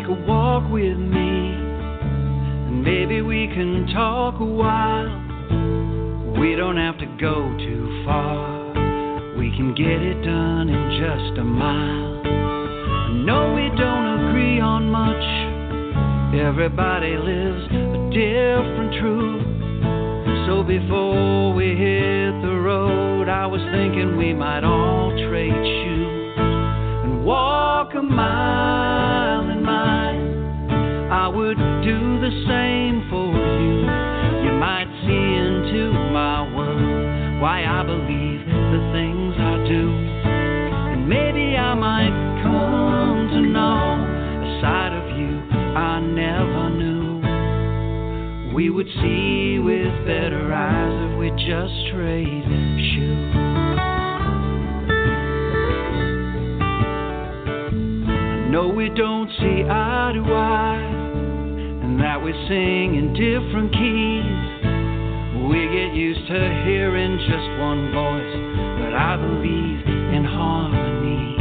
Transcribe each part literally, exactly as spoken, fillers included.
take a walk with me, and maybe we can talk a while. We don't have to go too far, we can get it done in just a mile. I know we don't agree on much, everybody lives a different truth. So before we hit the road, I was thinking we might all trade shoes and walk a mile in mine. I would do the same for you. You might see into my world why I believe the things I do. And maybe I might come to know a side of you I never knew. We would see with better eyes if we just straight shoot. I know we don't see eye to eye, and that we sing in different keys. We get used to hearing just one voice, but I believe in harmony.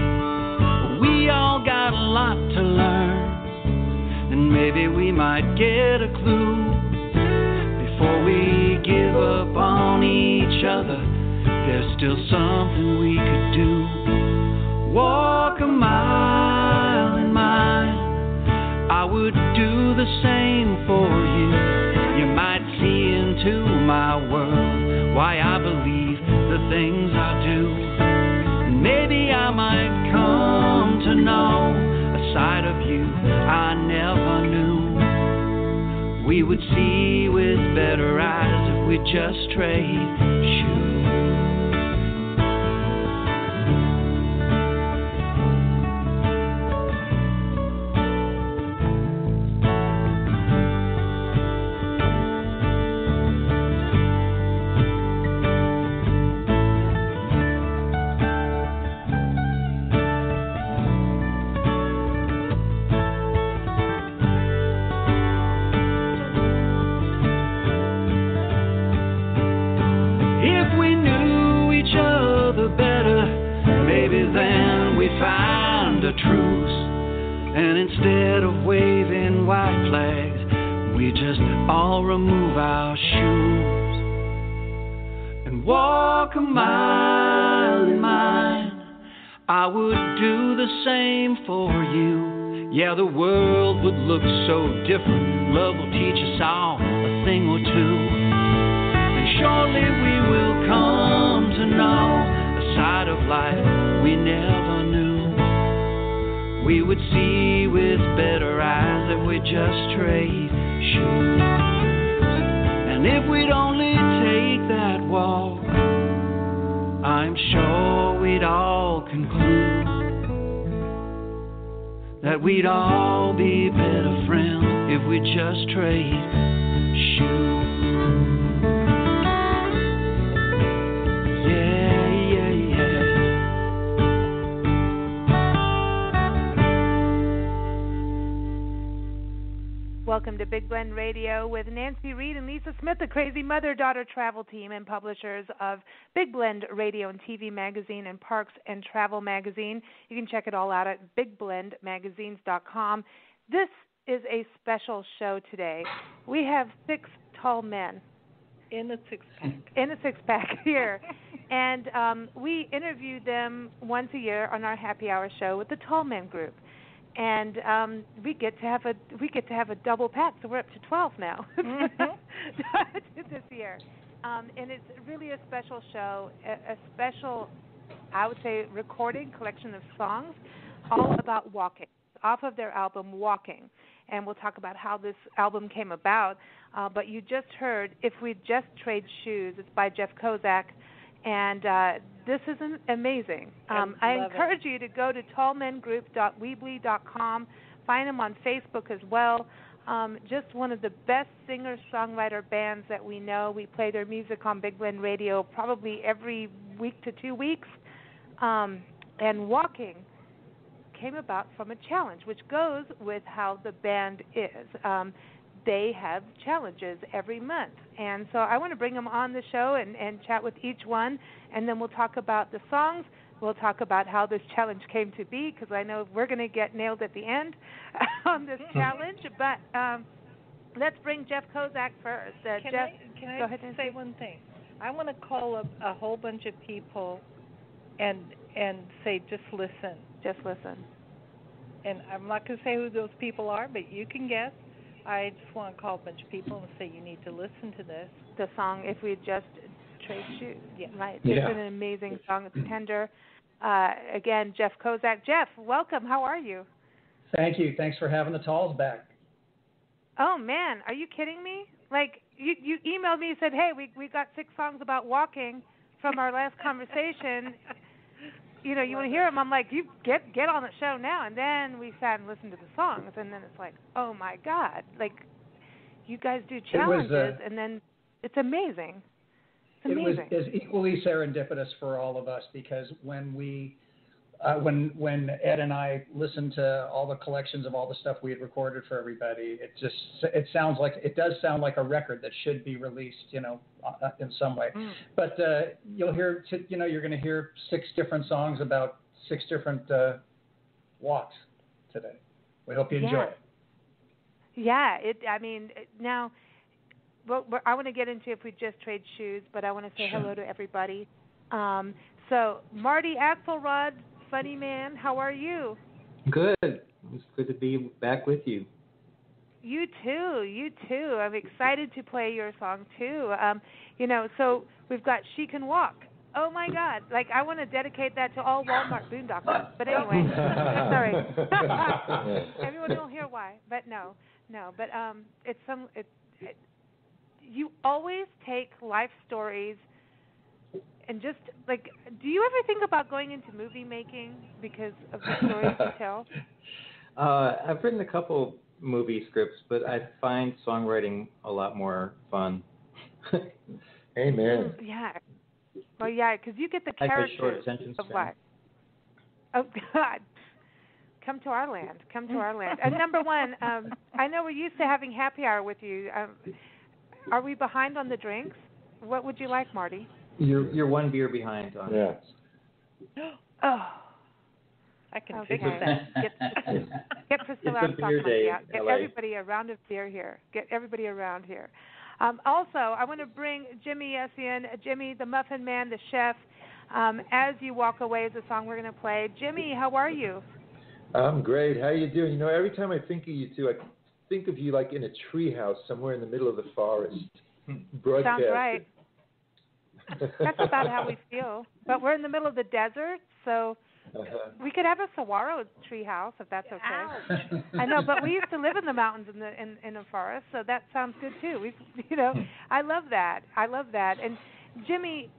We all got a lot to learn, and maybe we might get a clue. Before we give up on each other, there's still something we could do. Walk a mile in mine. I would do the same for you. You might see into my world why I believe the things I do. Maybe I might come to know a side of you I never knew. We would see with better eyes if we just straight with Nancy Reed and Lisa Smith, the crazy mother-daughter travel team and publishers of Big Blend Radio and T V Magazine and Parks and Travel Magazine. You can check it all out at big blend magazines dot com. This is a special show today. We have six tall men. In a six-pack. In a six-pack here. And um, we interview them once a year on our happy hour show with the Tall Men Group. And um, we get to have a we get to have a double pack, so we're up to twelve now mm-hmm. this year. Um, and it's really a special show, a, a special, I would say, recording collection of songs, all about walking, off of their album Walking. And we'll talk about how this album came about. Uh, but you just heard If We Just Trade Shoes. It's by Jeff Kossack. And uh, this is an amazing. Um, I, I encourage it. you to go to tall men group dot weebly dot com. Find them on Facebook as well. Um, just one of the best singer-songwriter bands that we know. We play their music on Big Blend Radio probably every week to two weeks. Um, and Walking came about from a challenge, which goes with how the band is. Um, They have challenges every month. And so I want to bring them on the show and, and chat with each one, and then we'll talk about the songs, We'll talk about how this challenge came to be, because I know we're going to get nailed at the end on this challenge. But um, let's bring Jeff Kossack first. Uh, can Jeff, I, can go I ahead and say one thing? I want to call up a whole bunch of people and and say, just listen. Just listen. And I'm not going to say who those people are, but you can guess. I just want to call a bunch of people and say, you need to listen to this. The song, If We Just Trade Shoes. Yeah. Right. It's yeah. an amazing song. It's tender. Uh, again, Jeff Kossack. Jeff, welcome. How are you? Thank you. Thanks for having the Talls back. Oh, man. Are you kidding me? Like, you, you emailed me and said, hey, we we got six songs about walking from our last conversation. You know, you want to hear them? I'm like, you get get on the show now. And then we sat and listened to the songs, and then it's like, oh my God! Like, you guys do challenges, was, uh, and then it's amazing. It's amazing. It was equally serendipitous for all of us, because when we, uh, when when Ed and I listened to all the collections of all the stuff we had recorded for everybody, it just it sounds like it does sound like a record that should be released, you know, in some way. Mm. But uh, you'll hear, you know, you're going to hear six different songs about six different uh, walks today. We hope you enjoy yeah. it. Yeah, it. I mean, now, well, I want to get into If We Just Trade Shoes, but I want to say sure. hello to everybody. Um, so, Marty Axelrod, funny man, how are you? Good. It's good to be back with you. You too, you too. I'm excited to play your song too. Um, you know, so we've got She Can Walk. Oh my God! Like, I want to dedicate that to all Walmart boondockers. But anyway, sorry. Everyone will hear why. But no, no. But um, it's some. It, it, you always take life stories and just like, do you ever think about going into movie making because of the stories you tell? Uh, I've written a couple movie scripts, but I find songwriting a lot more fun. Amen. Yeah. Well, yeah, because you get the characters of life. Oh, God. Come to our land. Come to our land. And number one, um, I know we're used to having happy hour with you. Um, are we behind on the drinks? What would you like, Marty? You're, you're one beer behind on yeah. it. Oh. I can okay. fix that. Get, get Priscilla out. Get L A. Everybody a round of beer here. Get everybody around here. Um, also, I want to bring Jimmy Yessian, Jimmy the Muffin Man, the chef. Um, As You Walk Away is a song we're going to play. Jimmy, how are you? I'm great. How are you doing? You know, every time I think of you two, I think of you like in a treehouse somewhere in the middle of the forest. Sounds right. That's about how we feel. But we're in the middle of the desert, so... Uh-huh. We could have a saguaro treehouse if that's okay. Ouch. I know, but we used to live in the mountains in the in, in the forest, so that sounds good too. We've, you know, I love that. I love that. And Jimmy,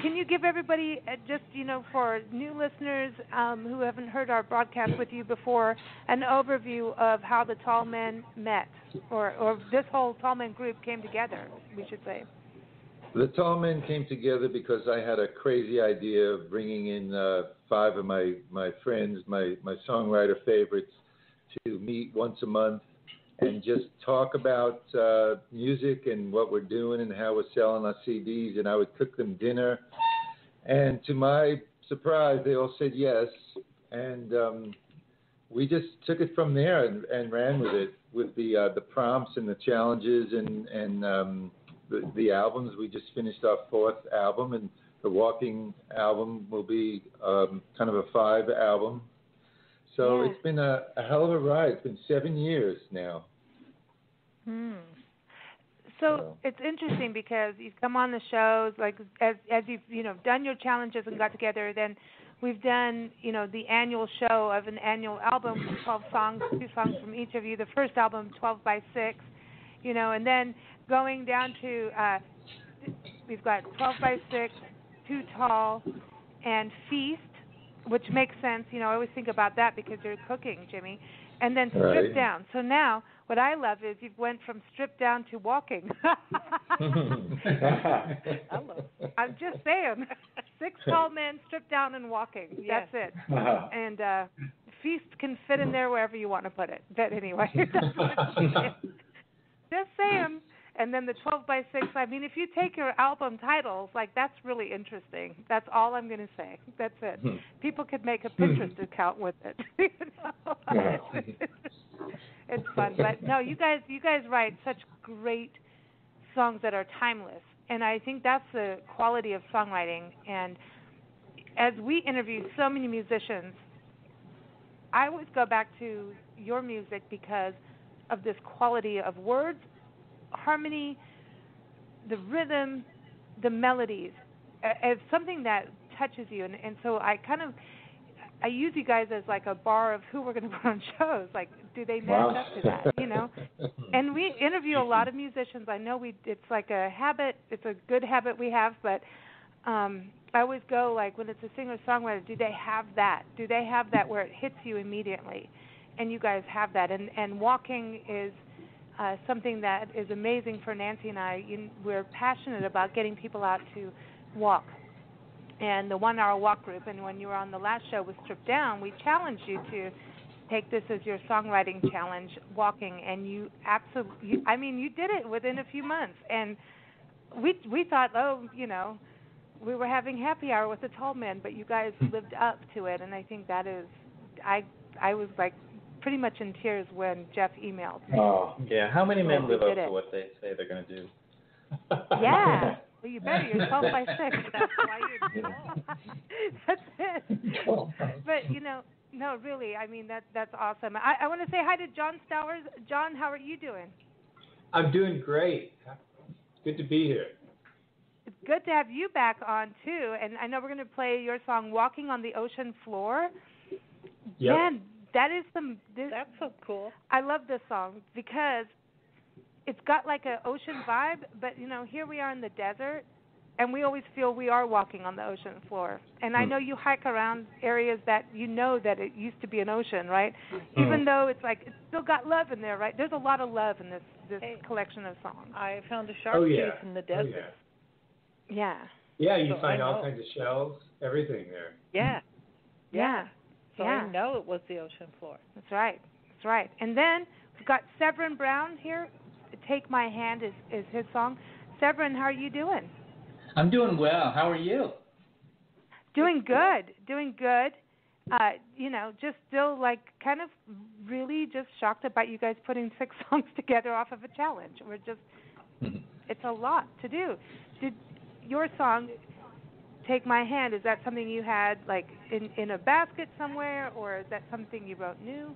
can you give everybody uh, just you know for new listeners um, who haven't heard our broadcast with you before an overview of how the Tall Men met, or or this whole Tall Men group came together? We should say. The Tall Men came together because I had a crazy idea of bringing in uh, five of my, my friends, my, my songwriter favorites, to meet once a month and just talk about uh, music and what we're doing and how we're selling our C Ds. And I would cook them dinner. And to my surprise, they all said yes. And um, we just took it from there and, and ran with it, with the uh, the prompts and the challenges and... and um, The, the albums. We just finished our fourth album, and the Walking album will be um, kind of a five album. So yeah. It's been a, a hell of a ride. It's been seven years now. Hmm. So, so it's interesting because you've come on the shows, like as as you've you know done your challenges and got together. Then we've done you know the annual show of an annual album, twelve songs, two songs from each of you. The first album, twelve by six. You know, and then going down to, uh, we've got twelve by six, two Tall, and Feast, which makes sense. You know, I always think about that because you're cooking, Jimmy. And then right. Stripped Down. So now what I love is you've went from Stripped Down to Walking. I'm just saying. Six Tall Men, Stripped Down, and Walking. Yes. That's it. Uh-huh. And uh, Feast can fit in there wherever you want to put it. But anyway. Just saying, and then the twelve by six. I mean, if you take your album titles, like, that's really interesting. That's all I'm going to say. That's it. Hmm. People could make a Pinterest account with it. You know? Yeah. it's, it's fun. But, no, you guys, you guys write such great songs that are timeless, and I think that's the quality of songwriting. And as we interview so many musicians, I always go back to your music because of this quality of words, harmony, the rhythm, the melodies, as something that touches you. And, and so I kind of, I use you guys as like a bar of who we're going to put on shows. Like, do they match wow. up to that, you know? And we interview a lot of musicians. I know we, it's like a habit. It's a good habit we have, but um, I always go, like, when it's a singer-songwriter, do they have that? Do they have that where it hits you immediately? And you guys have that. And, and walking is uh, something that is amazing for Nancy and I. You, we're passionate about getting people out to walk. And the one-hour walk group, and when you were on the last show with Stripped Down, we challenged you to take this as your songwriting challenge, walking, and you absolutely, I mean, you did it within a few months. And we we thought, oh, you know, we were having happy hour with the Tall Men, but you guys lived up to it, and I think that is, I I was like, pretty much in tears when Jeff emailed me. Oh, yeah. How many men live up to what they say they're going to do? Yeah. Well, you better. You're twelve by six. That's why you're twelve. That's it. But, you know, no, really, I mean, that that's awesome. I, I want to say hi to John Stowers. John, how are you doing? I'm doing great. Good to be here. It's good to have you back on, too. And I know we're going to play your song, Walking on the Ocean Floor. Yep. Man, That is some. This, That's so cool. I love this song because it's got like an ocean vibe, but you know, here we are in the desert, and we always feel we are walking on the ocean floor. And mm. I know you hike around areas that you know that it used to be an ocean, right? Mm. Even though it's like it's still got love in there, right? There's a lot of love in this this hey, collection of songs. I found a shark oh, yeah. tooth in the desert. Oh, yeah. Yeah. Yeah, you so find I all know. kinds of shells, everything there. Yeah. Yeah. yeah. So yeah. I know it was the ocean floor. That's right. That's right. And then we've got Severin Browne here. Take My Hand is, is his song. Severin, how are you doing? I'm doing well. How are you? Doing good. Doing good. Uh, you know, just still like kind of really just shocked about you guys putting six songs together off of a challenge. We're just, it's a lot to do. Did your song, Take My Hand, is that something you had like in, in a basket somewhere, or is that something you wrote new?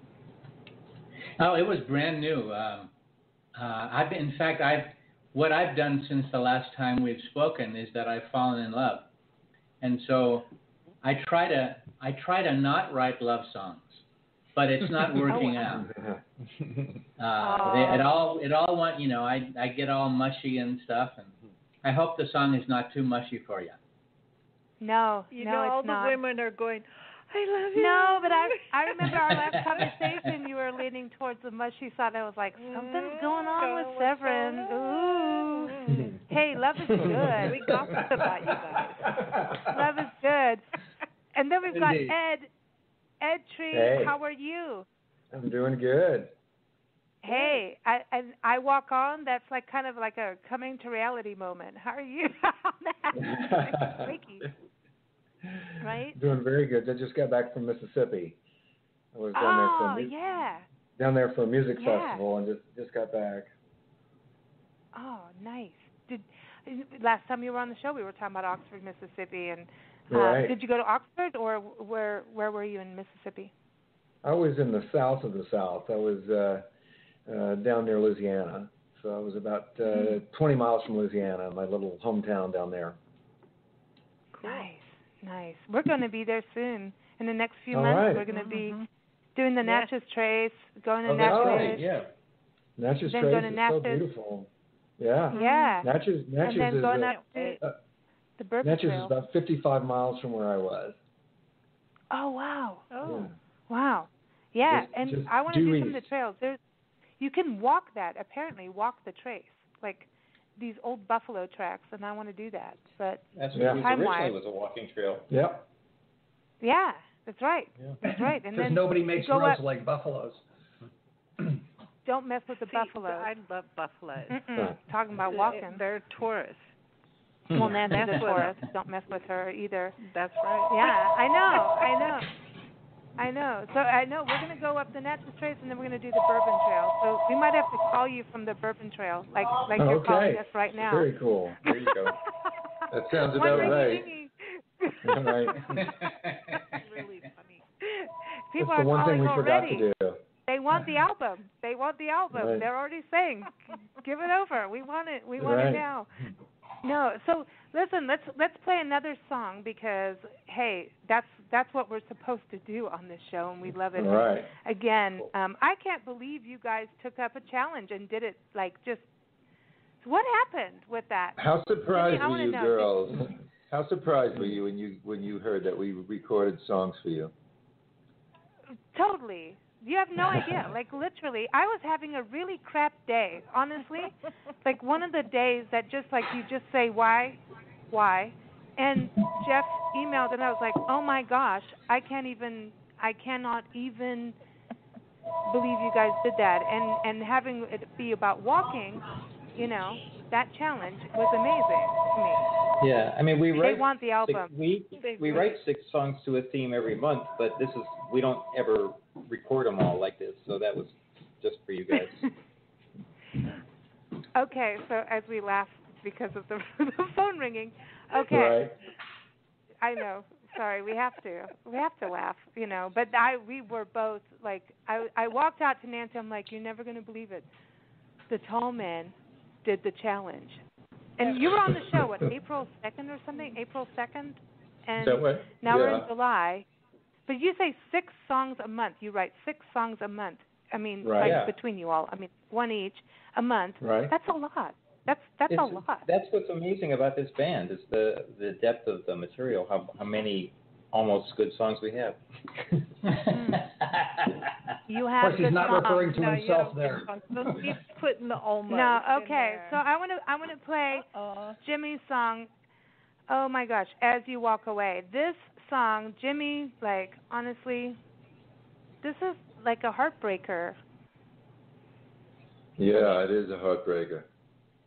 Oh, it was brand new. Um, uh, I've been, in fact, I've what I've done since the last time we've spoken is that I've fallen in love, and so I try to I try to not write love songs, but it's not working out. Uh, they, it all it all went, you know, I I get all mushy and stuff, and I hope the song is not too mushy for you. No, you no, know, it's all the not. women are going, I love you. No, but I I remember our last conversation, you were leaning towards the mushy side. I was like, something's going on Go with Severin. Ooh. Mm. Hey, love is good. We gossiped about you guys. Love is good. And then we've got Indeed. Ed. Ed Tree, hey. How are you? I'm doing good. Hey, I, and I walk on. That's like kind of like a coming to reality moment. How are you? Ricky. Right? Doing very good. I just got back from Mississippi. I was down oh, there for a music, yeah. down there for a music yeah. festival, and just, just got back. Oh, nice. Did last time you were on the show, we were talking about Oxford, Mississippi, and uh, right. did you go to Oxford, or where where were you in Mississippi? I was in the south of the south. I was uh, uh, down near Louisiana, so I was about uh, mm. twenty miles from Louisiana, my little hometown down there. Cool. Nice. Nice. We're going to be there soon. In the next few All months, right. we're going to be mm-hmm. doing the yeah. Natchez Trace, going to oh, Natchez. Oh, yeah. Natchez Trace going to is Natchez. so beautiful. Yeah. Yeah. Natchez, Natchez, and then is, going up to uh, the Burke Natchez Trail. is about fifty-five miles from where I was. Oh, wow. Oh, yeah. wow. Yeah, just, and just I want to do east. some of the trails. There's, you can walk that, apparently, walk the trace, like these old buffalo tracks, and I want to do that. But that's what yeah. it was originally was a walking trail. Yep. Yeah, that's right. Yeah. That's right. And then nobody makes roads up. like buffaloes. Don't mess with the See, buffalo. I love buffaloes. Mm-mm. Talking about walking. They're tourists. Well, Nancy's a tourist. Don't mess with her either. That's right. Yeah, I know. I know. I know. So I know we're going to go up the Natchez Trace, and then we're going to do the Bourbon Trail. So we might have to call you from the Bourbon Trail, like like okay. you're calling us right now. Very cool. There you go. That sounds about right. All right. That's really funny. People That's are the one calling thing we already. Forgot to do. They want the album. They want the album. Right. They're already saying, "Give it over. We want it. We want right. it now." No, so listen, let's let's play another song because hey, that's that's what we're supposed to do on this show, and we love it. All right. Again, um, I can't believe you guys took up a challenge and did it. Like, just what happened with that? How surprised I mean, were you, know. girls? How surprised were you when you when you heard that we recorded songs for you? Totally. You have no idea. Like, literally, I was having a really crap day, honestly. Like, one of the days that just, like, you just say, why, why? And Jeff emailed, and I was like, oh, my gosh, I can't even, I cannot even believe you guys did that. And, and having it be about walking, you know, that challenge was amazing to me. Yeah, I mean, we write, they want the album. We, we write six songs to a theme every month, but this is, we don't ever record them all like this, so that was just for you guys. Okay, so as we laugh because of the, the phone ringing, okay, right. I know. Sorry, we have to, we have to laugh, you know. But I, we were both like, I, I walked out to Nancy. I'm like, you're never going to believe it. The tall men did the challenge, and you were on the show what April second or something, April second, and now yeah. we're in July. But you say six songs a month. You write six songs a month. I mean, right. like yeah. between you all. I mean, one each a month. Right. That's a lot. That's that's it's, a lot. That's what's amazing about this band is the, the depth of the material. How how many almost good songs we have. Mm. You have. Of course, he's good not songs. referring to no, himself there. He's putting the almost. No. Okay. So I want to I want to play Uh-oh. Jimmy's song. Oh my gosh! As You Walk Away. This song, Jimmy, like, honestly, this is like a heartbreaker. Yeah, it is a heartbreaker.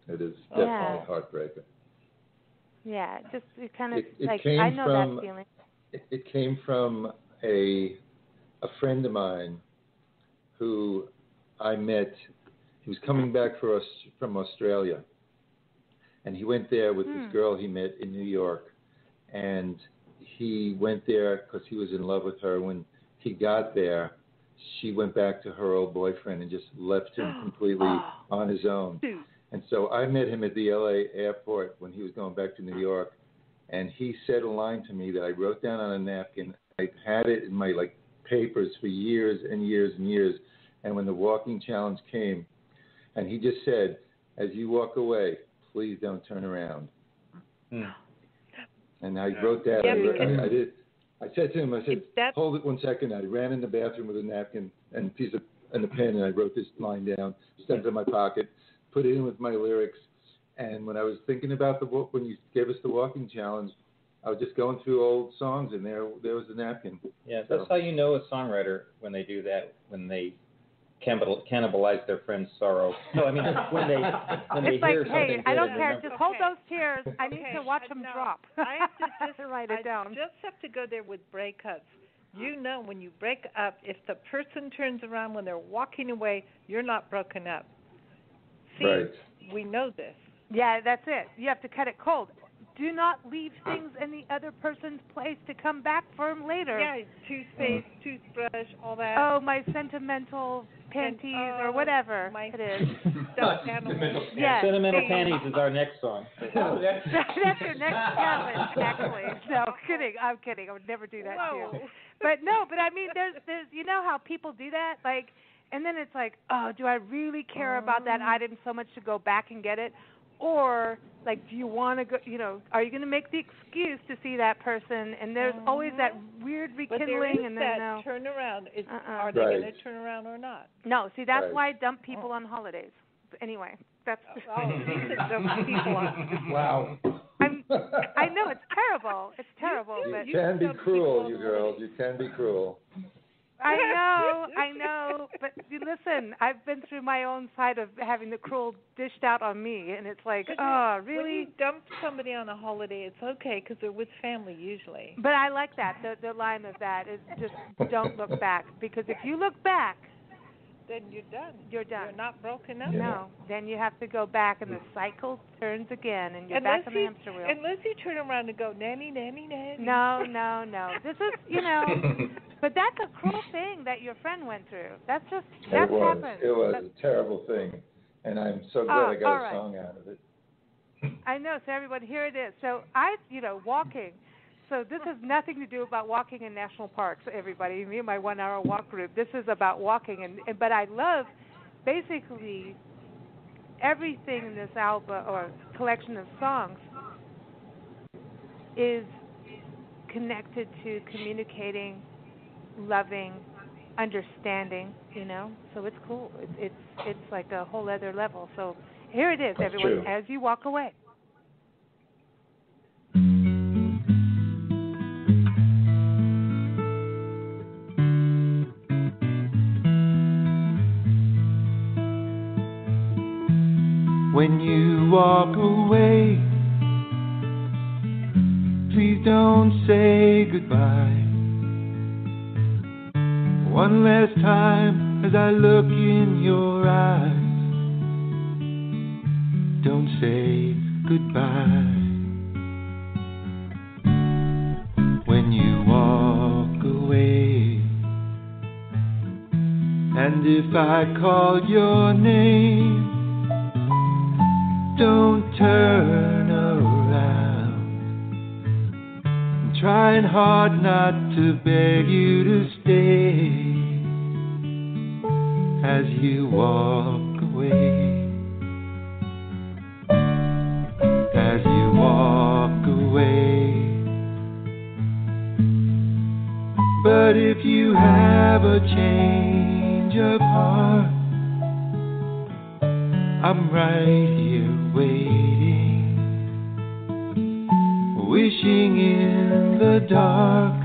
It is definitely yeah. a heartbreaker. Yeah, just it kind of it, it like I know from, that feeling. It, it came from a a friend of mine who I met. He was coming back for us from Australia, and he went there with hmm. this girl he met in New York, and he went there because he was in love with her. When he got there, she went back to her old boyfriend and just left him completely oh. on his own. And so I met him at the L A airport when he was going back to New York, and he said a line to me that I wrote down on a napkin. I had it in my like papers for years and years and years. And when the walking challenge came, and he just said, "As you walk away, please don't turn around." No. And I wrote that. Yeah, I, I, I did. I said to him, I said, "Hold it one second." I ran in the bathroom with a napkin and a piece of and a pen, and I wrote this line down, stuck it in my pocket, put it in with my lyrics. And when I was thinking about the when you gave us the walking challenge, I was just going through old songs, and there there was the napkin. Yeah, so. That's how you know a songwriter when they do that, when they cannibalize their friend's sorrow. No, I mean when they when they it's hear like, something. Hey, I don't care. Just okay. hold those tears. I need okay. to watch them no, drop. I have to just write it I down. Just have to go there with breakups. You know, when you break up, if the person turns around when they're walking away, you're not broken up. See, right. we know this. Yeah, that's it. You have to cut it cold. Do not leave things in the other person's place to come back for them later. Yeah, toothpaste, mm. toothbrush, all that. Oh, my sentimental panties and, oh, or whatever my it is. Sentimental panties. Yes. Sentimental panties is our next song. Oh, that's, that's your next challenge, actually. No, I'm kidding. I'm kidding. I would never do that Whoa. to you. But no, but I mean, there's, there's, you know how people do that? Like, and then it's like, oh, do I really care about that item so much to go back and get it? Or, like, do you want to go, you know, are you going to make the excuse to see that person? And there's mm-hmm. always that weird rekindling. But and then no. turn around. Is, uh-uh. Are they right. going to turn around or not? No, see, that's right. why I dump people oh. on holidays. Anyway, that's. Oh, Lisa dumps people on. Wow. I'm, I know, it's terrible. It's terrible. You, but you can be cruel, you girls. You can be cruel. I know, I know. But listen, I've been through my own side of having the cruel dished out on me, and it's like, when oh, you, really? When you dump somebody on a holiday, it's okay because they're with family usually. But I like that. The, the line of that is just don't look back, because if you look back, then you're done. You're done. You're not broken up. Yeah. No. Then you have to go back, and the cycle turns again, and you're unless back on the hamster wheel. Unless you turn around and go, nanny, nanny, nanny. No, no, no. This is, you know, but that's a cruel thing that your friend went through. That's just, that's it was, happened. It was but, a terrible thing, and I'm so glad uh, I got a right. song out of it. I know, so everybody, here it is. So I, you know, walking. So this has nothing to do about walking in national parks, everybody. Me and my one-hour walk group. This is about walking, and, and but I love basically everything in this album or collection of songs is connected to communicating, loving, understanding. You know, so it's cool. It's it's, it's like a whole other level. So here it is, That's everyone, true. As you walk away. When you walk away, please don't say goodbye. One last time as I look in your eyes, don't say goodbye. When you walk away, and if I call your name, don't turn around. I'm trying hard not to beg you to stay as you walk away. As you walk away. But if you have a change of heart, I'm right here waiting, wishing in the dark.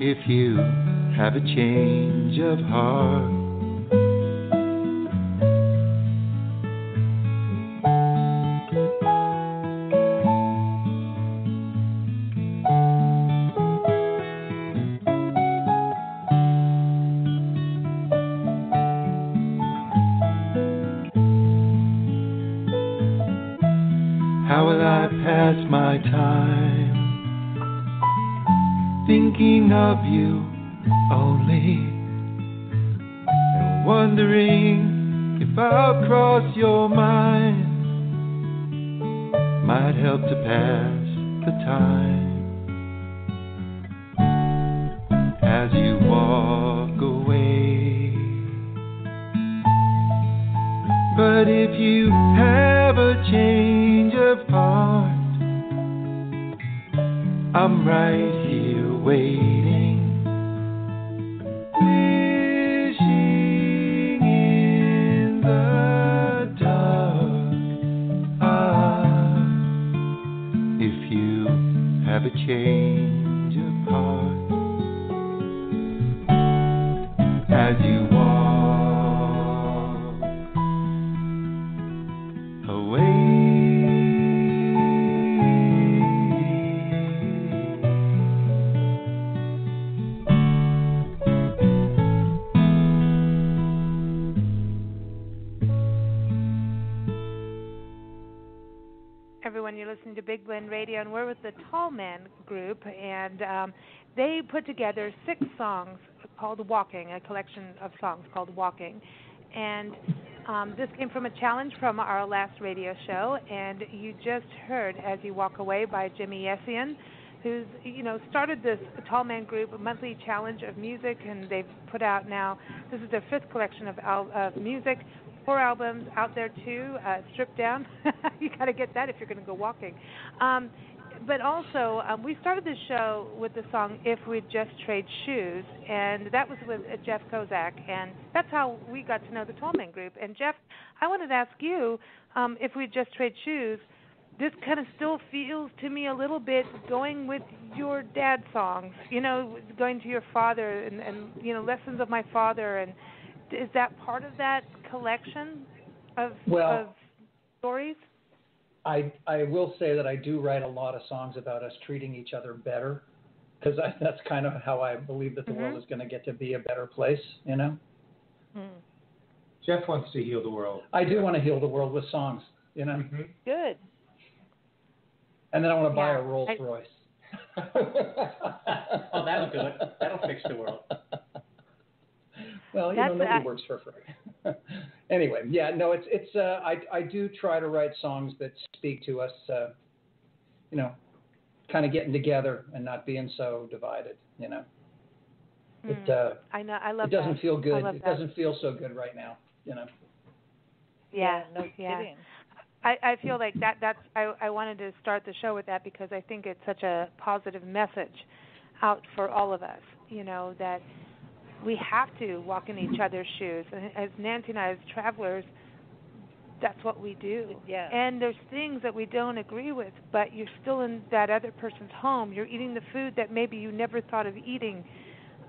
If you have a change of heart. Of you only, and wondering if I'll cross your mind might help to pass the time as you walk away. But if you have a change of heart, I'm right here waiting. Change of heart as you walk away. Everyone, you're listening to Big Blend Radio, and we're with the Tall Men Group, and um, they put together six songs called Walking, a collection of songs called Walking. And um, this came from a challenge from our last radio show, and you just heard As You Walk Away by Jimmy Yessian, who's, you know, started this Tall Men Group, a monthly challenge of music, and they've put out now, this is their fifth collection of, al- of music, four albums out there too, uh, Stripped Down. You got to get that if you're going to go walking. Um, but also, um, we started the show with the song If We'd Just Trade Shoes, and that was with uh, Jeff Kossack, and that's how we got to know the Tall Men Group. And Jeff, I wanted to ask you, um, If We'd Just Trade Shoes, this kind of still feels to me a little bit going with your dad songs, you know, going to your father and, and you know, Lessons of My Father. And is that part of that collection of, well, of stories? I I will say that I do write a lot of songs about us treating each other better, because that's kind of how I believe that the mm-hmm. world is going to get to be a better place, you know? Mm. Jeff wants to heal the world. I do want to heal the world with songs, you know? Mm-hmm. Good. And then I want to yeah, buy a Rolls I... Royce. Oh, that'll do it. That'll fix the world. Well, you that's know, nobody I... works for free. Anyway, yeah, no, it's, it's, uh, I, I do try to write songs that speak to us, uh, you know, kind of getting together and not being so divided, you know. Hmm. It, uh, I know, I love it doesn't that. feel good. It that. doesn't feel so good right now, you know. Yeah, no yeah. kidding. I, I feel like that. That's I, I wanted to start the show with that, because I think it's such a positive message out for all of us, you know, that we have to walk in each other's shoes. And as Nancy and I, as travelers, that's what we do. Yeah. And there's things that we don't agree with, but you're still in that other person's home. You're eating the food that maybe you never thought of eating,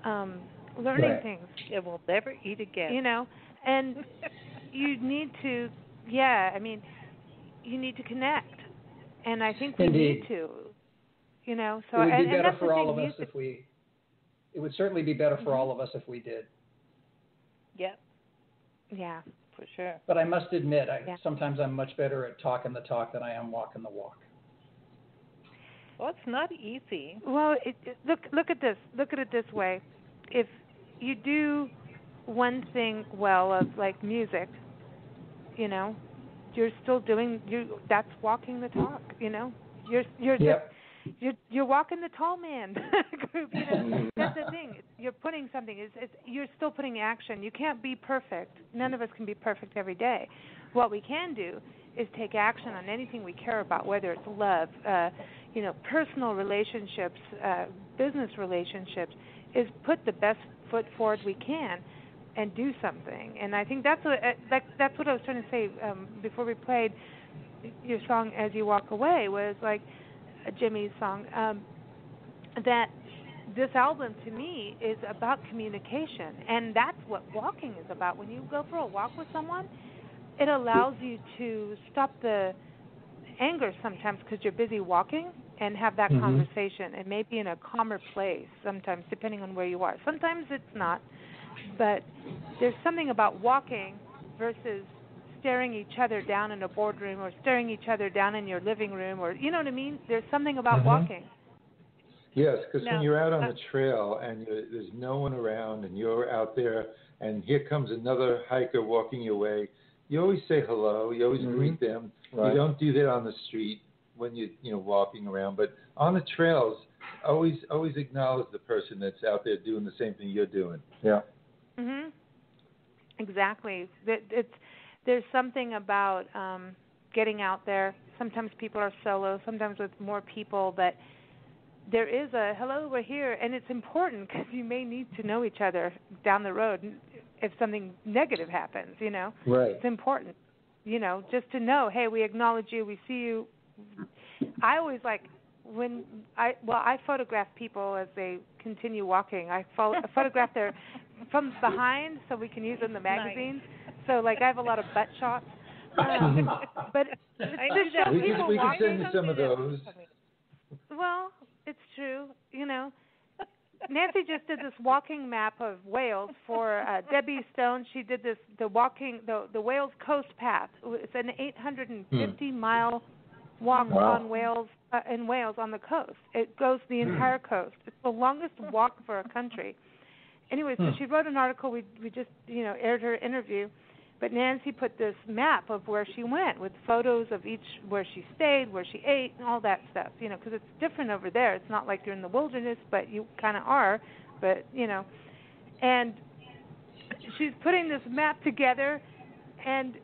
um, learning right. things. Yeah, we'll never eat again. You know, and you need to, yeah, I mean, you need to connect. And I think we Indeed. need to, you know. So, it would be and, better and that's for all of us if we... It would certainly be better for all of us if we did. Yeah. Yeah, for sure. But I must admit, I, yeah. sometimes I'm much better at talking the talk than I am walking the walk. Well, it's not easy. Well, it, it, look look at this. Look at it this way. If you do one thing well of, like, music, you know, you're still doing you. That's walking the talk, you know. You're you're yep. just... You're, you're walking the tall man group. You know? That's the thing. You're putting something. It's, it's, you're still putting action. You can't be perfect. None of us can be perfect every day. What we can do is take action on anything we care about, whether it's love, uh, you know, personal relationships, uh, business relationships, is put the best foot forward we can and do something. And I think that's what, uh, that, that's what I was trying to say um, before we played your song As You Walk Away, was like, Jimmy's song, um, that this album to me is about communication, and that's what walking is about. When you go for a walk with someone, it allows you to stop the anger sometimes because you're busy walking and have that mm-hmm. conversation. It may be in a calmer place sometimes, depending on where you are. Sometimes it's not, but there's something about walking versus staring each other down in a boardroom or staring each other down in your living room, or, you know what I mean? There's something about mm-hmm. walking. Yes, because when you're out on uh, the trail and there's no one around and you're out there and here comes another hiker walking your way, you always say hello. You always mm-hmm. greet them. Right. You don't do that on the street when you're you know, walking around. But on the trails, always always acknowledge the person that's out there doing the same thing you're doing. Yeah. Mm-hmm. Exactly. It, it's... There's something about um, getting out there. Sometimes people are solo, sometimes with more people, but there is a, hello, we're here, and it's important because you may need to know each other down the road if something negative happens, you know. Right. It's important, you know, just to know, hey, we acknowledge you, we see you. I always like when I, well, I photograph people as they continue walking. I fo- photograph their, from behind so we can use them in the magazines. Nice. So, like, I have a lot of butt shots. Um, but I just show we people can, we walking. We can send some of those. Well, it's true, you know. Nancy just did this walking map of Wales for uh, Debbie Stone. She did this the walking the the Wales Coast Path. It's an eight hundred fifty hmm. mile walk wow. on Wales uh, in Wales on the coast. It goes the entire hmm. coast. It's the longest walk for a country. Anyway, hmm. so she wrote an article. We we just you know aired her interview. But Nancy put this map of where she went with photos of each, where she stayed, where she ate, and all that stuff, you know, because it's different over there. It's not like you're in the wilderness, but you kind of are, but, you know. And she's putting this map together, and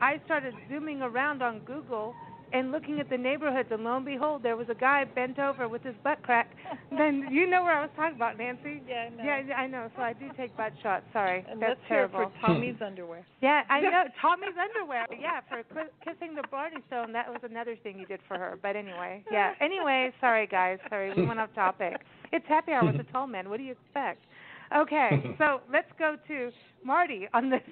I started zooming around on Google and looking at the neighborhoods, and lo and behold, there was a guy bent over with his butt crack. Then you know where I was talking about, Nancy. Yeah, I know. Yeah, I know. So I do take butt shots. Sorry, and that's terrible. Let's hear it for Tommy's underwear. Yeah, I know. Tommy's underwear. Yeah, for kissing the Blarney Stone. That was another thing you did for her. But anyway, yeah. Anyway, sorry guys. Sorry, we went off topic. It's happy hour with the Tall Men. What do you expect? Okay, so let's go to Marty on this,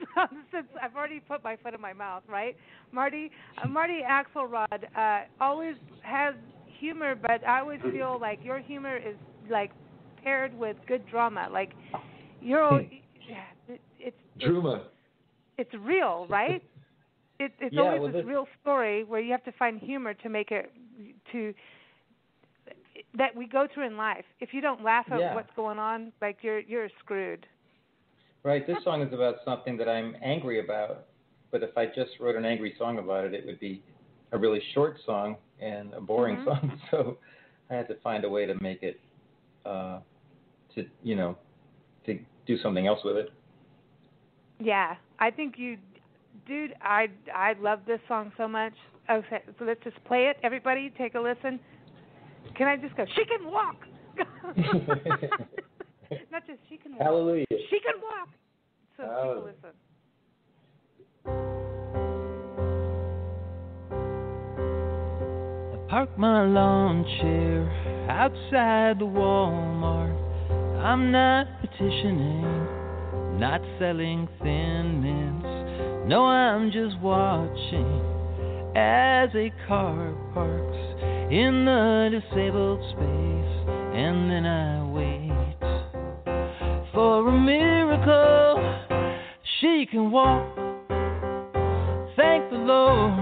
since I've already put my foot in my mouth, right? Marty uh, Marty Axelrod uh, always has humor, but I always feel like your humor is, like, paired with good drama. Like, you're it's, it's drama. It's real, right? It, it's yeah, always well, this real story where you have to find humor to make it to – that we go through in life. If you don't laugh at yeah. what's going on, like you're you're screwed. Right. This song is about something that I'm angry about, but if I just wrote an angry song about it, it would be a really short song and a boring mm-hmm. song. So I had to find a way to make it, uh, to you know, to do something else with it. Yeah, I think you, dude. I I love this song so much. Okay, so let's just play it. Everybody, take a listen. Can I just go, she can walk? Not just she can walk. Hallelujah. She can walk. So people listen. I park my lawn chair outside the Walmart. I'm not petitioning, not selling thin mints. No, I'm just watching as a car parks in the disabled space, and then I wait for a miracle. She can walk. Thank the Lord.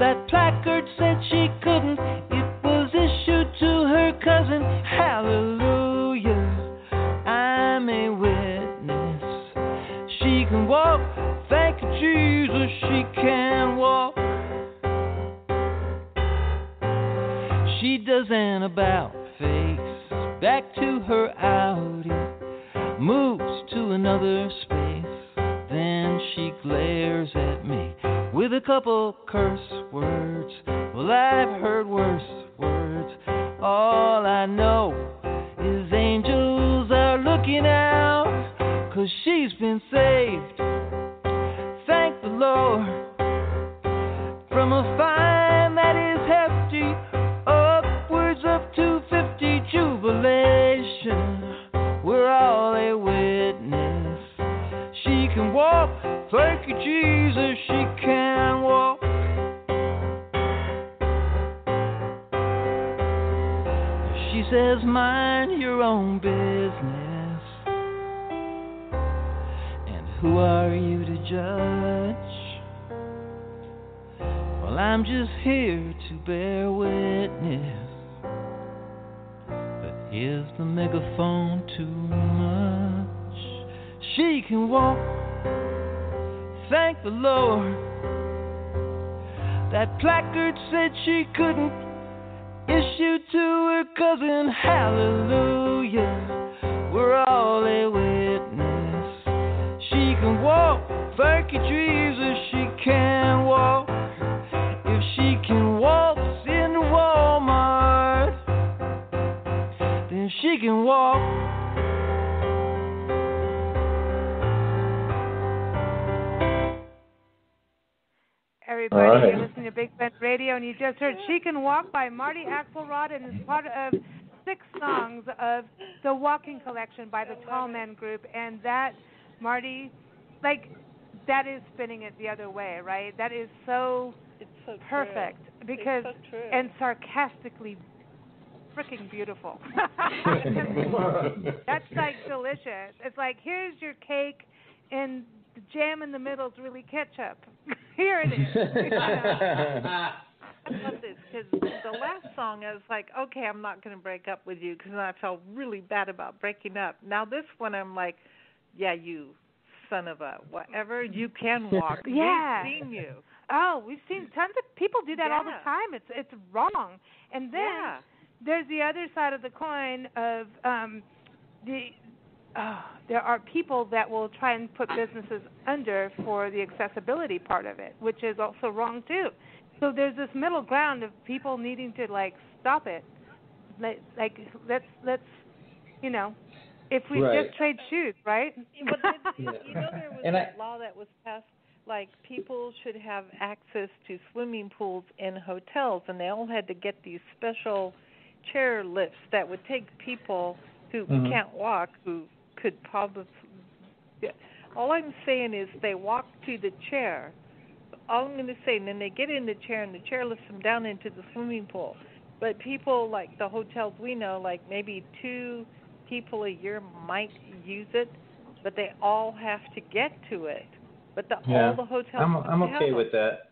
That placard said she couldn't. It was issued to her cousin. Hallelujah. I'm a witness. She can walk. Thank you, Jesus. She can walk. She doesn't about face, back to her Audi, moves to another space, then she glares at me with a couple curse words. Well, I've heard worse words. All I know is angels are looking out, 'cause she's been saved. Thank the Lord. From a fine that is hefty, up two fifty jubilation, we're all a witness. She can walk. Thank you, Jesus. She can walk. She says, mind your own business, and who are you to judge? Well, I'm just here to bear witness. Is the megaphone too much? She can walk. Thank the Lord. That placard said she couldn't. Issued to her cousin. Hallelujah. We're all a witness. She can walk. Thank you, Jesus. She can walk. If she can walk, she can walk. Everybody, right. You're listening to Big Blend Radio, and you just heard She Can Walk by Marty Axelrod, and it's part of six songs of the Walking Collection by the Tall Men Group. And that, Marty, like, that is spinning it the other way, right? That is so, it's so perfect. True. Because it's so true. And sarcastically freaking beautiful. That's like delicious. It's like, here's your cake and the jam in the middle is really ketchup. Here it is. I love this because the last song I was like, okay, I'm not going to break up with you because I felt really bad about breaking up. Now this one I'm like, yeah, you son of a whatever, you can walk. Yeah. We've seen you. Oh, we've seen tons of people do that yeah. all the time. It's it's wrong. And then yeah. there's the other side of the coin of um, the oh, there are people that will try and put businesses under for the accessibility part of it, which is also wrong too. So there's this middle ground of people needing to like stop it, like, like let's let's you know, if we right. just trade shoes, right? But did, you know, there was and that I, law that was passed. Like, people should have access to swimming pools in hotels, and they all had to get these special chair lifts that would take people who mm-hmm. can't walk, who could probably... All I'm saying is they walk to the chair. All I'm going to say, and then they get in the chair, and the chair lifts them down into the swimming pool. But people, like the hotels we know, like maybe two people a year might use it, but they all have to get to it. But the, yeah. all the hotels. I'm, I'm okay with that.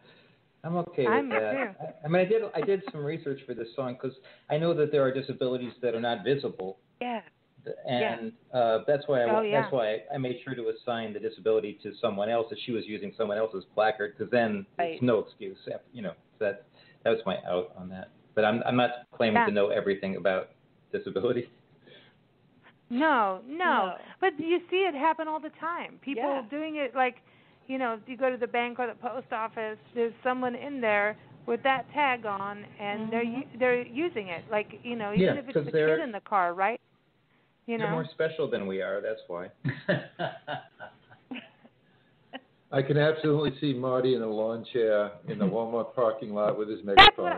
I'm okay with I'm that. Here. I, I mean, I did I did some research for this song because I know that there are disabilities that are not visible. Yeah. And yeah. Uh, that's why I oh, yeah. that's why I made sure to assign the disability to someone else if she was using someone else's placard, because then right. it's no excuse. You know, that that was my out on that. But I'm I'm not claiming yeah. to know everything about disability. No, no, no. But you see it happen all the time. People yeah. doing it like. You know, if you go to the bank or the post office, there's someone in there with that tag on, and mm-hmm. they're they're using it. Like, you know, even yeah, if it's the kid in the car, right? You they're know? More special than we are, that's why. I can absolutely see Marty in a lawn chair in the Walmart parking lot with his megaphone. That's what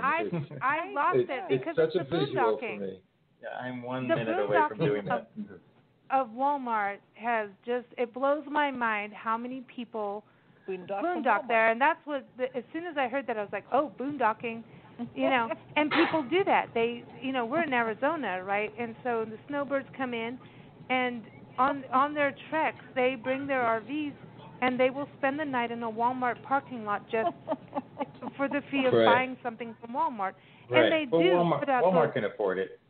I, I lost it, it because it's, such it's a the visual boondocking. For me. Yeah, I'm one the minute away from doing that. Of, of Walmart has just, it blows my mind how many people boondock, boondock there. And that's what, the, as soon as I heard that, I was like, oh, boondocking, you know, and people do that. They, you know, we're in Arizona, right? And so the snowbirds come in, and on, on their treks, they bring their R Vs, and they will spend the night in a Walmart parking lot just for the fee of right. buying something from Walmart. Right. And they well, do. Walmart, Walmart can afford it,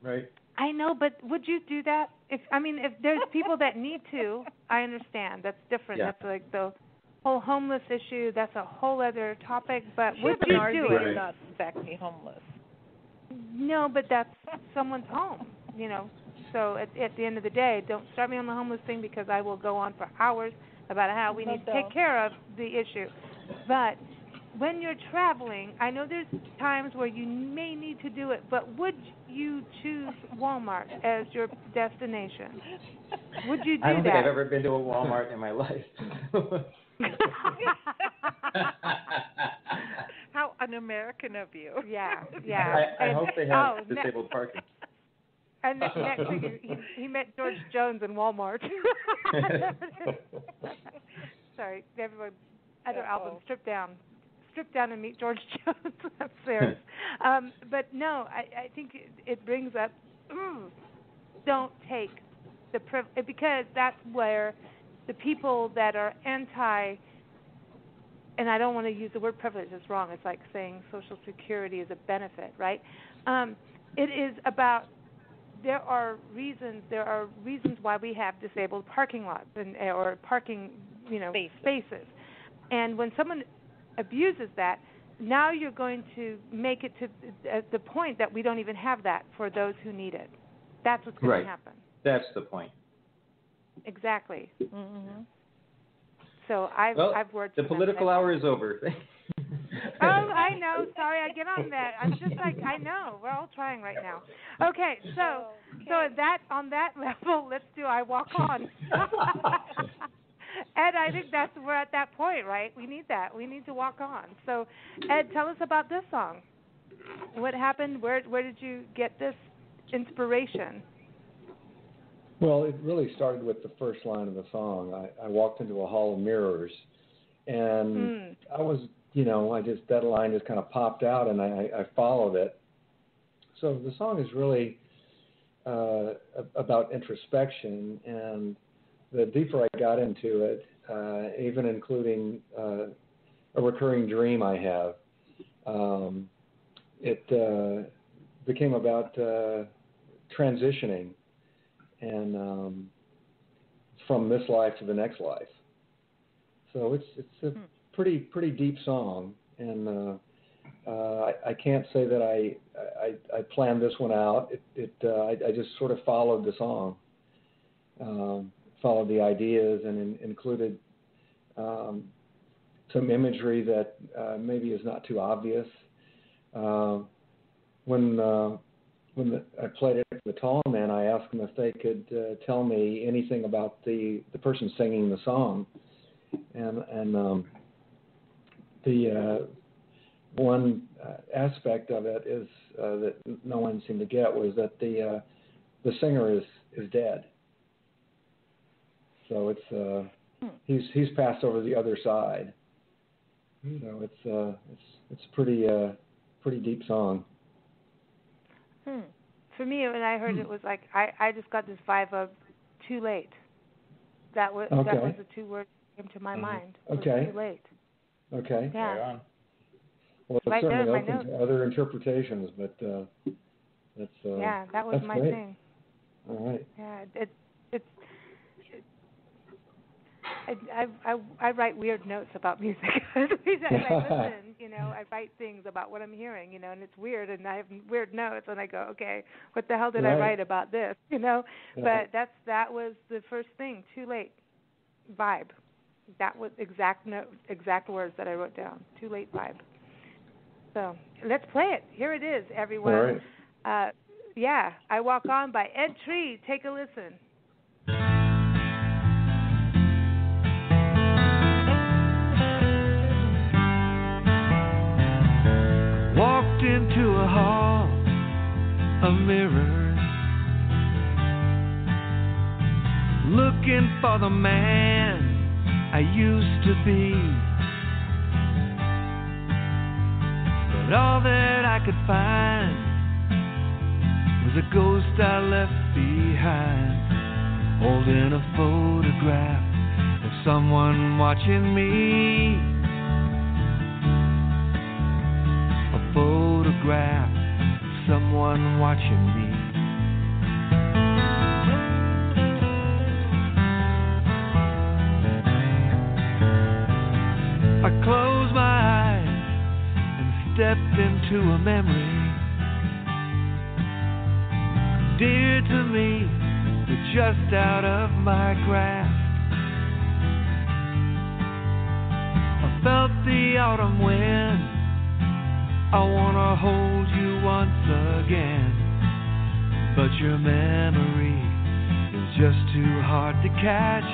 right? I know, but would you do that? If I mean, if there's people that need to, I understand. That's different. Yeah. That's like the whole homeless issue. That's a whole other topic. But would you do it? Not exactly homeless. No, but that's someone's home, you know. So at, at the end of the day, don't start me on the homeless thing, because I will go on for hours about how we need to take care of the issue. But when you're traveling, I know there's times where you may need to do it, but would you choose Walmart as your destination? Would you do that? I don't that? think I've ever been to a Walmart in my life. How un-American of you. Yeah, yeah. I, I and, hope they have oh, disabled ne- parking. And the next thing, he, he met George Jones in Walmart. Sorry, everyone, other Uh-oh. album, Stripped Down. Strip down and meet George Jones upstairs. um, but no, I, I think it, it brings up, ooh, don't take the privilege, because that's where the people that are anti, and I don't want to use the word privilege, it's wrong. It's like saying Social Security is a benefit, right? Um, it is about, there are reasons, there are reasons why we have disabled parking lots and or parking, you know, spaces. spaces. And when someone abuses that, now you're going to make it to the point that we don't even have that for those who need it. That's what's going right. to happen. That's the point. Exactly. Mm-hmm. So I've well, I've worked. The political hour is over. oh, I know. Sorry, I get on that. I'm just like I know. We're all trying right now. Okay, so okay. so that on that level, let's do I Walk On. Ed, I think that's we're at that point, right? We need that. We need to walk on. So, Ed, tell us about this song. What happened? Where where did you get this inspiration? Well, it really started with the first line of the song. I, I walked into a hall of mirrors, and mm. I was, you know, I just that line just kind of popped out, and I, I followed it. So the song is really uh, about introspection and. The deeper I got into it, uh, even including uh, a recurring dream I have, um, it uh, became about uh, transitioning and um, from this life to the next life. So it's it's a pretty pretty deep song, and uh, uh, I, I can't say that I I, I planned this one out. It, it uh, I, I just sort of followed the song. um, followed the ideas and in, included um, some imagery that uh, maybe is not too obvious. Uh, when uh, when the, I played it for the Tall Men, I asked them if they could uh, tell me anything about the, the person singing the song. And, and um, the uh, one uh, aspect of it is uh, that no one seemed to get was that the uh, the singer is, is dead. So it's uh, he's he's passed over the other side. So it's uh, it's it's a pretty uh, pretty deep song. Hmm. For me, when I heard hmm. it was like I, I just got this vibe of too late. That was okay. that was the two words that came to my mm-hmm. mind. Okay. Too late. Okay. Yeah. Right on. Well, it right certainly opens to other interpretations, but uh, that's uh, yeah, that was my great. thing. All right. Yeah, it, it, it, I, I, I write weird notes about music. I listen, you know, I write things about what I'm hearing, you know, and it's weird, and I have weird notes, and I go, okay, what the hell did right. I write about this, you know? Yeah. But that's that was the first thing, too late vibe. That was exact no, exact words that I wrote down, too late vibe. So let's play it. Here it is, everyone. Right. Uh, yeah, I Walk On by Ed Tree. Take a listen. Walked into a hall of mirrors, looking for the man I used to be. But all that I could find was a ghost I left behind, holding a photograph of someone watching me. A photograph of someone watching me. I close my eyes, stepped into a memory dear to me, but just out of my grasp. I felt the autumn wind. I wanna hold you once again, but your memory is just too hard to catch.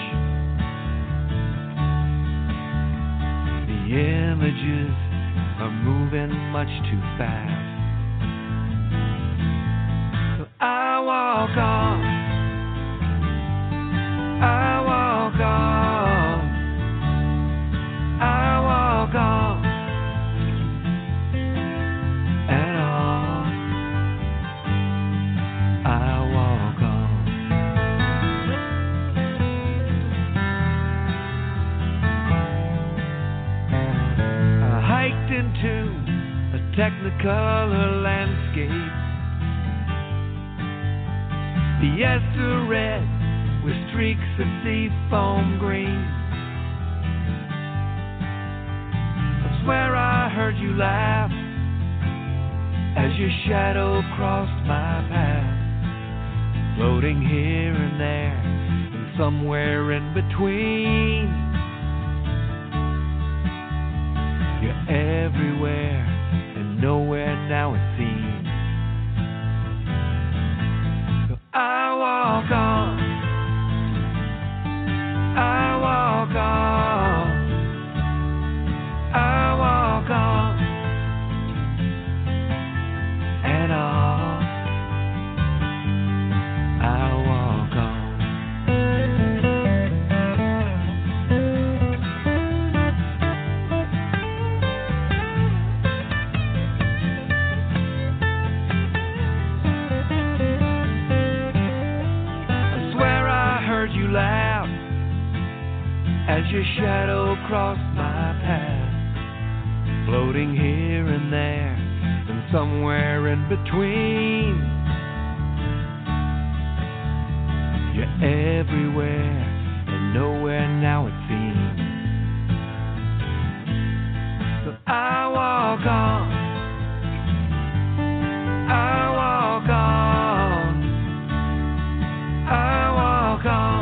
The images are moving much too fast. So I walk on, I walk on, I walk on, and on, I walk on. I hiked into a technicolor landscape, fiesta red with streaks of sea foam green. I swear I heard you laugh as your shadow crossed my path, floating here and there and somewhere in between. You're everywhere and nowhere now it seems. So I walk on, I walk on, I walk on, and on, I walk on. As your shadow crossed my path, floating here and there and somewhere in between. You're everywhere and nowhere now it seems. So I walk on, I walk on, I walk on.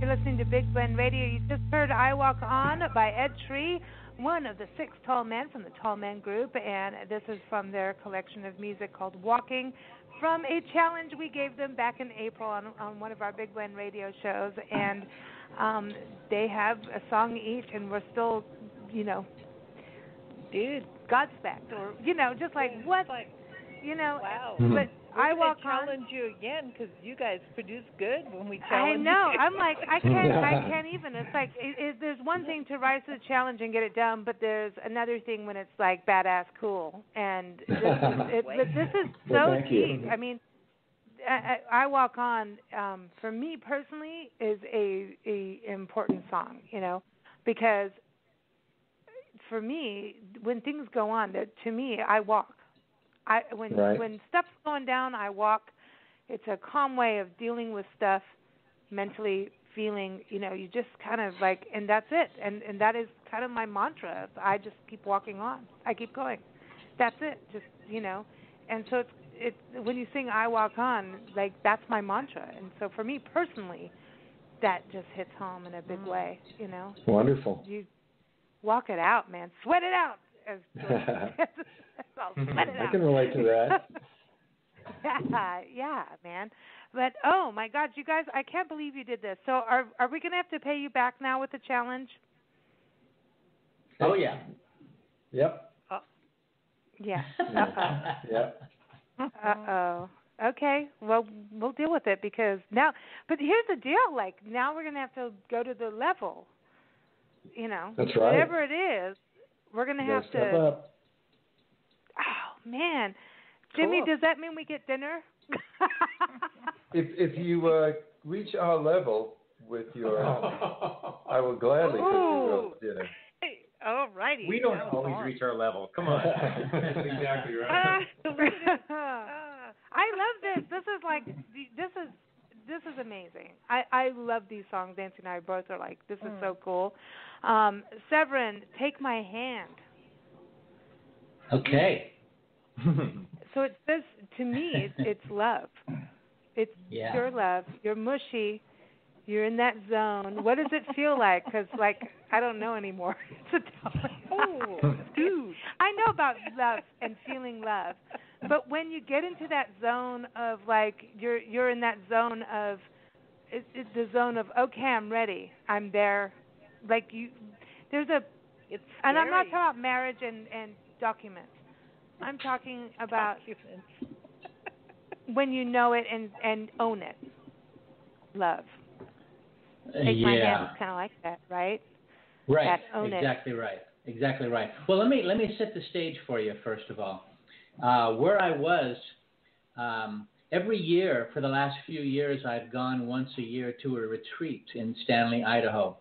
You're listening to Big Blend Radio. You just heard I Walk On by Ed Tree, one of the six tall men from the Tall Men Group, and this is from their collection of music called Walking, from a challenge we gave them back in April on, on one of our Big Blend Radio shows, and um, they have a song each, and we're still, you know, dude, Godspecked, or, you know, just like, yeah, what, like, you know, wow. But I walk challenge on. You again, because you guys produce good when we challenge. I know. You. I'm like, I can't. I can't even. It's like it, it, there's one thing to rise to the challenge and get it done, but there's another thing when it's like badass cool. And this is, it, this is so well, deep. You. I mean, I, I Walk On. Um, for me personally, is a, a important song. You know, because for me, when things go on, that to me, I walk. I, when right. when stuff's going down, I walk. It's a calm way of dealing with stuff, mentally feeling. You know, you just kind of like, and that's it. And and that is kind of my mantra. I just keep walking on. I keep going. That's it. Just you know. And so it's it when you sing "I Walk On," like that's my mantra. And so for me personally, that just hits home in a big way. You know. Wonderful. You walk it out, man. Sweat it out. As I can relate to that. yeah, yeah, man. But, oh, my God, you guys, I can't believe you did this. So are are we going to have to pay you back now with the challenge? Oh, yeah. Yep. Oh. Yeah. Uh-oh. yep. Uh-oh. Okay. Well, we'll deal with it because now – but here's the deal. Like, now we're going to have to go to the level, you know. That's right. Whatever it is. We're going to have to. Up. Oh, man. Jimmy, cool. Does that mean we get dinner? if if you uh, reach our level with your honor, I will gladly cook you dinner. All righty. We don't always on. reach our level. Come on. That's exactly right. Uh, I love this. This is like, this is. This is amazing. I, I love these songs. Nancy and I both are like, this is mm. so cool. Um, Severin, take my hand. Okay. So it says, to me, it's, it's love. It's yeah. pure love. You're mushy. You're in that zone. What does it feel like? Because, like, I don't know anymore. It's a tough oh, dude. I know about love and feeling love. But when you get into that zone of, like, you're you're in that zone of, it's, it's the zone of, okay, I'm ready. I'm there. Like, you, there's a, it's and I'm not talking about marriage and, and documents. I'm talking about documents. When you know it and, and own it. Love. Take yeah. my hand. It's kind of like that, right? Right. That own exactly it. right. Exactly right. Well, let me let me set the stage for you, first of all. Uh, where I was, um, every year for the last few years, I've gone once a year to a retreat in Stanley, Idaho.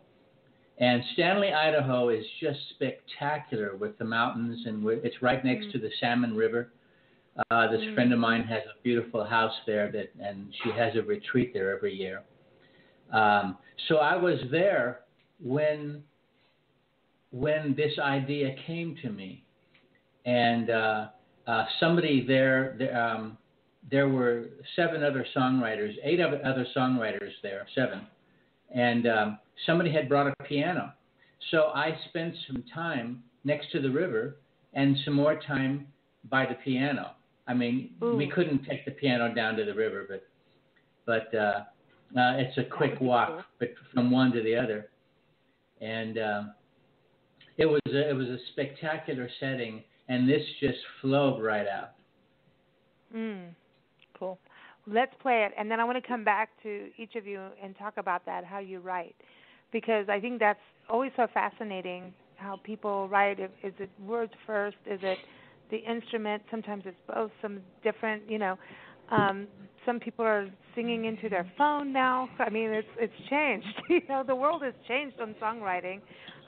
And Stanley, Idaho is just spectacular with the mountains, and it's right next mm-hmm. to the Salmon River. Uh, this mm-hmm. friend of mine has a beautiful house there, that, and she has a retreat there every year. Um, so I was there when when this idea came to me, and uh, uh, somebody there, there, um, there were seven other songwriters, eight other songwriters there, seven, and um, somebody had brought a piano. So I spent some time next to the river and some more time by the piano. I mean, Ooh. we couldn't take the piano down to the river, but but. Uh, Uh, it's a quick walk, but from one to the other, and uh, it was a, it was a spectacular setting, and this just flowed right out. Mm, cool. Let's play it, and then I want to come back to each of you and talk about that, how you write, because I think that's always so fascinating. How people write. Is it words first? Is it the instrument? Sometimes it's both. Some different, you know. Um, some people are singing into their phone now. I mean, it's it's changed. You know, the world has changed on songwriting.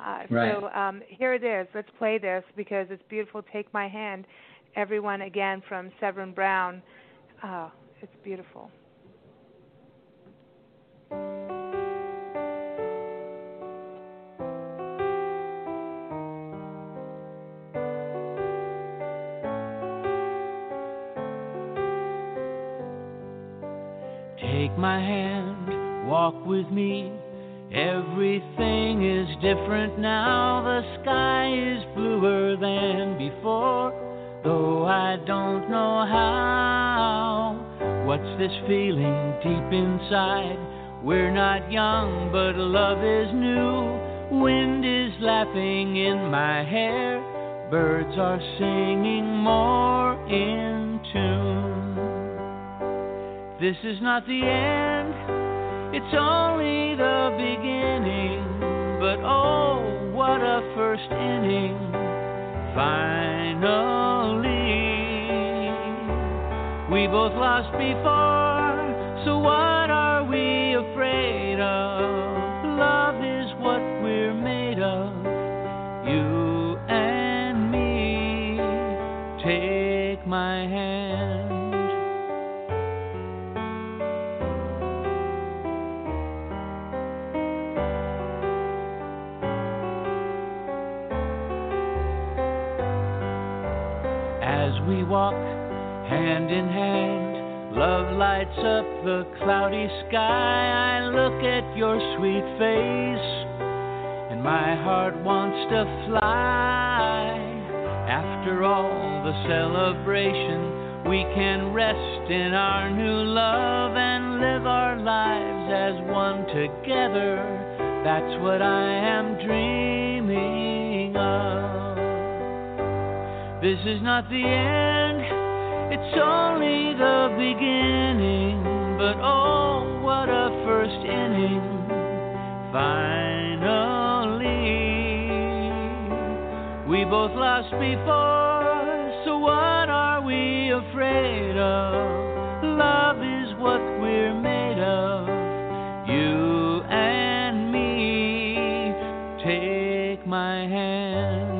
Uh, right. So um, here it is. Let's play this because it's beautiful. Take my hand, everyone. Again from Severin Browne. Oh, it's beautiful. Take my hand, walk with me Everything is different now, the sky is bluer than before. Though I don't know how, what's this feeling deep inside? We're not young, but love is new. Wind is laughing in my hair. Birds are singing more in tune. This is not the end. It's only the beginning, but oh, what a first inning, finally. We both lost before, so what are we afraid of? Love is what we're made of, you and me, take my hand. We walk hand in hand, love lights up the cloudy sky. I look at your sweet face, and my heart wants to fly. After all the celebration, we can rest in our new love and live our lives as one together. That's what I am dreaming of. This is not the end, it's only the beginning, but oh, what a first inning, finally. We both lost before, so what are we afraid of? Love is what we're made of, you and me, take my hand.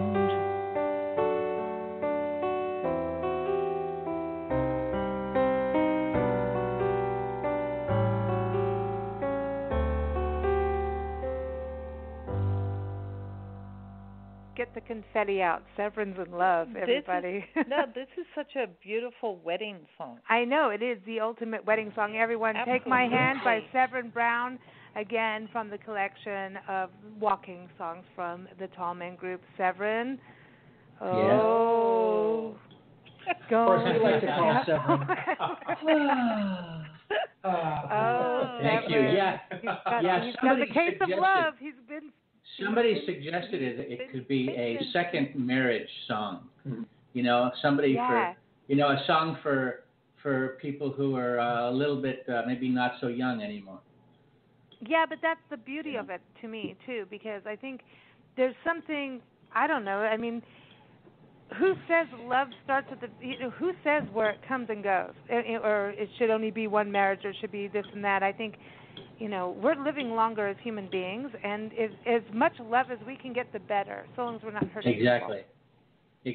The confetti out. Severin's in love, everybody. This is, no, this is such a beautiful wedding song. I know, it is the ultimate wedding song. Everyone, absolutely. Take My Hand by Severin Browne, again from the collection of walking songs from the Tall Men Group. Severin. Oh. Yeah. Go. Of course, we like to call Severin. uh, oh, thank Severin. You. Yeah. He's got, yeah, he's got the case suggested. Of love. He's been. Somebody suggested it, it could be a second marriage song, you know, somebody yeah. for, you know, a song for for people who are uh, a little bit uh, maybe not so young anymore. Yeah, but that's the beauty yeah. of it to me, too, because I think there's something, I don't know, I mean, who says love starts at the, you know, who says where it comes and goes, or it should only be one marriage, or it should be this and that, I think. You know, we're living longer as human beings, and if, as much love as we can get, the better, so long as we're not hurting exactly. people.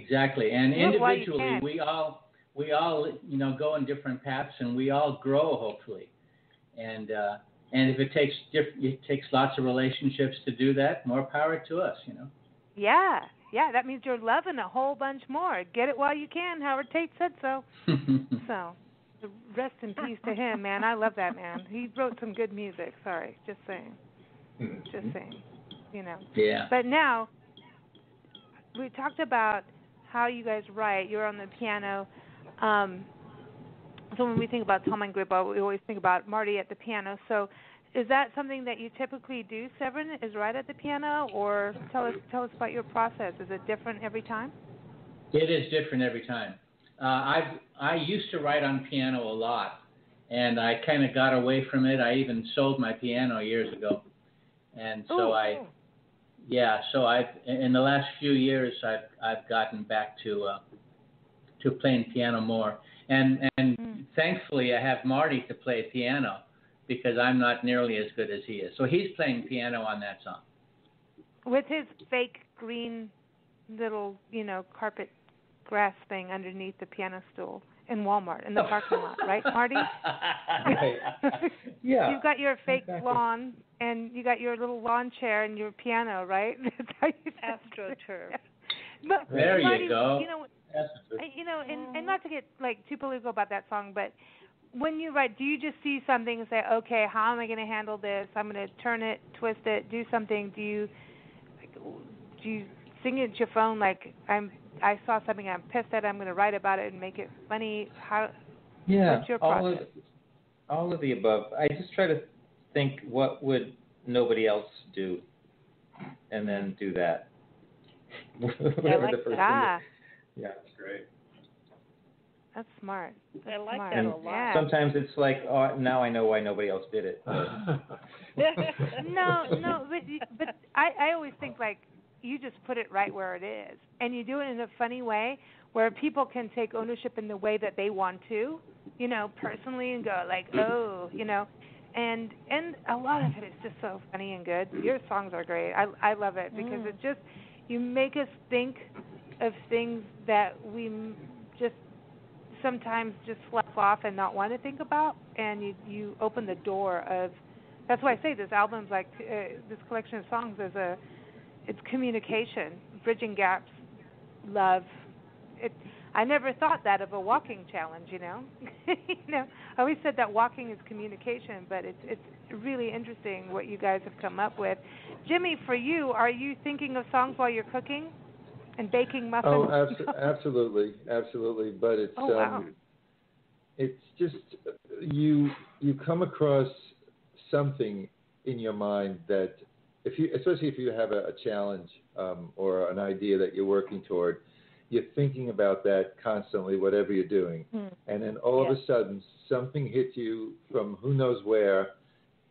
Exactly. Exactly. And individually, we all, we all, you know, go in different paths, and we all grow, hopefully. And uh, and if it takes diff- it takes lots of relationships to do that, more power to us, you know. Yeah. Yeah, that means you're loving a whole bunch more. Get it while you can. Howard Tate said so. So. Rest in peace to him, man. I love that man. He wrote some good music. Sorry, just saying. Just saying. You know. Yeah. But now, we talked about how you guys write. You're on the piano. Um, so when we think about Tall Men Group, we always think about Marty at the piano. So is that something that you typically do, Severin, is write at the piano? Or tell us, tell us about your process. Is it different every time? It is different every time. Uh, I I used to write on piano a lot, and I kind of got away from it. I even sold my piano years ago, and so Ooh. I, yeah. So I in the last few years I've I've gotten back to uh, to playing piano more, and and mm. thankfully I have Marty to play piano because I'm not nearly as good as he is. So he's playing piano on that song with his fake green little you know carpet. Grass thing underneath the piano stool in Walmart, in the parking lot, right, Marty? Right. Yeah. You've got your fake exactly. lawn, and you got your little lawn chair and your piano, right? That's how you AstroTurf. But, there Marty, you go. You know, you know and, and not to get like too political about that song, but when you write, do you just see something and say, okay, how am I going to handle this? I'm going to turn it, twist it, do something. Do you do you sing it to your phone like, I'm, I saw something I'm pissed at, I'm going to write about it and make it funny? How? Yeah, what's your process? All of, all of the above. I just try to think, what would nobody else do, and then do that. Whatever like the first that. thing is. Yeah, that's great. That's smart. That's I like smart. that a lot. Yeah. Sometimes it's like, oh, now I know why nobody else did it. no, no, but, but I, I always think, like, you just put it right where it is, and you do it in a funny way where people can take ownership in the way that they want to, you know, personally, and go like, oh, you know, and and a lot of it is just so funny and good. Your songs are great. I I love it because mm. it just, you make us think of things that we just sometimes just slough off and not want to think about, and you, you open the door of. That's why I say this album's like uh, this collection of songs is a, it's communication, bridging gaps, love. It, I never thought that of a walking challenge, you know. you know, I always said that walking is communication, but it's it's really interesting what you guys have come up with. Jimmy, for you, are you thinking of songs while you're cooking and baking muffins? Oh, abso- absolutely, absolutely. But it's oh, wow. um, it's just you you come across something in your mind that if you, especially if you have a, a challenge um, or an idea that you're working toward. You're thinking about that constantly, whatever you're doing. Mm. And then all yeah. of a sudden, something hits you from who knows where,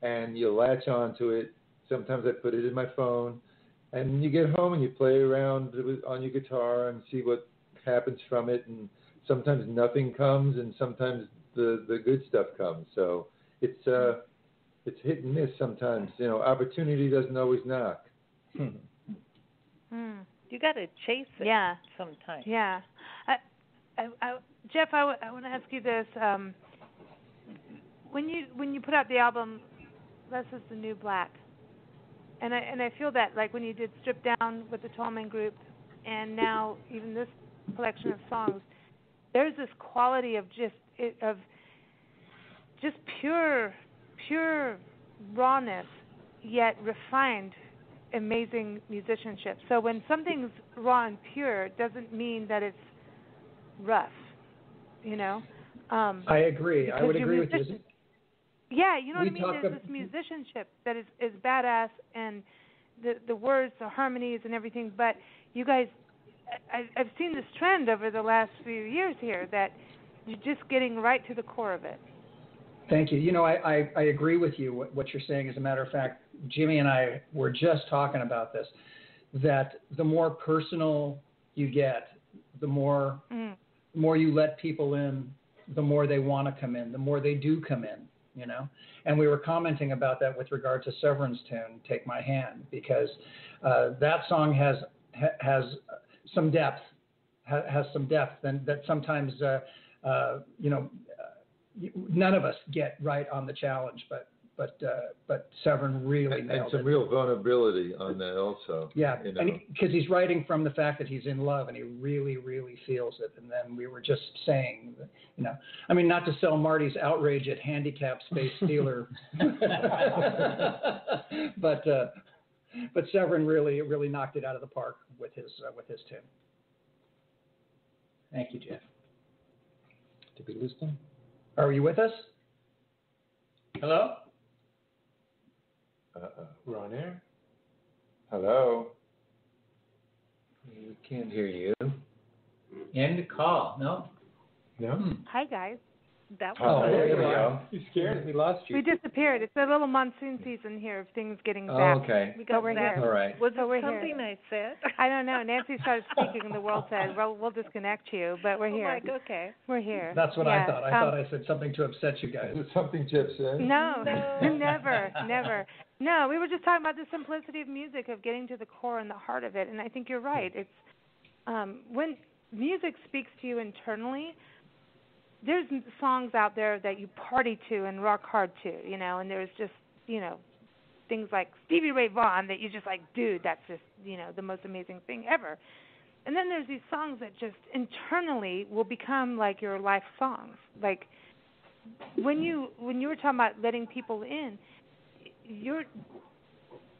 and you latch on to it. Sometimes I put it in my phone. And you get home and you play around with, on your guitar and see what happens from it. And sometimes nothing comes, and sometimes the, the good stuff comes. So it's uh, it's hit and miss sometimes. You know, opportunity doesn't always knock. Hmm. Mm. You got to chase it yeah. sometimes. Yeah. I, I, I, Jeff, I, w- I want to ask you this. Um, when you when you put out the album, Less Is the New Black, and I, and I feel that, like when you did Stripped Down with the Tall Men Group, and now even this collection of songs, there's this quality of just it, of just pure, pure rawness, yet refined, amazing musicianship. So when something's raw and pure, it doesn't mean that it's rough, you know? Um, I agree. I would agree with you. Yeah, you know we what I mean? There's ab- this musicianship that is, is badass, and the the words, the harmonies and everything, but you guys, I, I've seen this trend over the last few years here that you're just getting right to the core of it. Thank you. You know, I, I, I agree with you, what, what you're saying. As a matter of fact, Jimmy and I were just talking about this, that the more personal you get, the more mm. the more you let people in, the more they want to come in, the more they do come in, you know. And we were commenting about that with regard to Severin's tune, Take My Hand, because uh, that song has has some depth, has some depth, and that sometimes, uh, uh, you know, none of us get right on the challenge, but but uh, but Severin really and, nailed and some it. Real vulnerability on that also. Yeah, because you know. he, he's writing from the fact that he's in love and he really, really feels it. And then we were just saying, you know, I mean, not to sell Marty's outrage at handicapped space stealer, but uh, but Severin really, really knocked it out of the park with his uh, with his tune. Thank you, Jeff. Did we lose them? Are you with us? Hello? Uh-oh. We're on air? Hello? We can't hear you. End call. No? No. Hi, guys. That was oh, there you go. You scared? We lost you. We disappeared. It's a little monsoon season here of things getting back. Oh, okay. We got over here. All right. Was so there something here. I said? I don't know. Nancy started speaking, and the world said, "Well, we'll disconnect you," but we're here. I'm like, okay, we're here. That's what yeah. I thought. I um, thought I said something to upset you guys. Is it something Jeff said? No, no. never, never. No, we were just talking about the simplicity of music, of getting to the core and the heart of it, and I think you're right. It's um, when music speaks to you internally. There's songs out there that you party to and rock hard to, you know, and there's just, you know, things like Stevie Ray Vaughan that you're just like, dude, that's just, you know, the most amazing thing ever. And then there's these songs that just internally will become like your life songs. Like when you when you were talking about letting people in, you're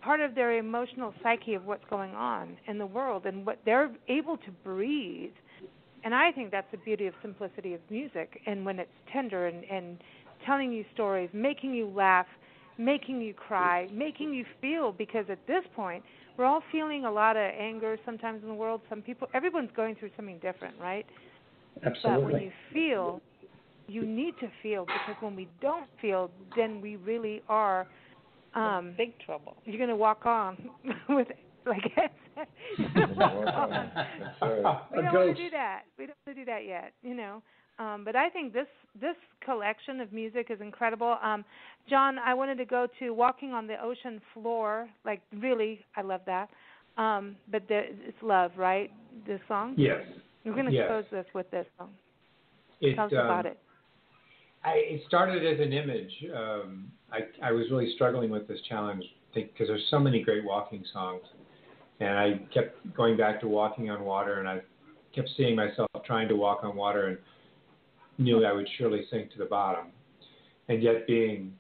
part of their emotional psyche of what's going on in the world and what they're able to breathe. And I think that's the beauty of simplicity of music, and when it's tender and, and telling you stories, making you laugh, making you cry, making you feel, because at this point, we're all feeling a lot of anger sometimes in the world. Some people, everyone's going through something different, right? Absolutely. But when you feel, you need to feel, because when we don't feel, then we really are um, big trouble. You're going to walk on with like I said. We don't want to do that. We don't want to do that yet, you know. Um, but I think this this collection of music is incredible. Um, John, I wanted to go to Walking on the Ocean Floor. Like, really, I love that. Um, but the, it's Love, right, this song? Yes. We're going to yes. close this with this song. It, Tell us um, about it. I, it started as an image. Um, I, I was really struggling with this challenge because there's so many great walking songs. And I kept going back to Walking on Water, and I kept seeing myself trying to walk on water and knew I would surely sink to the bottom. And yet, being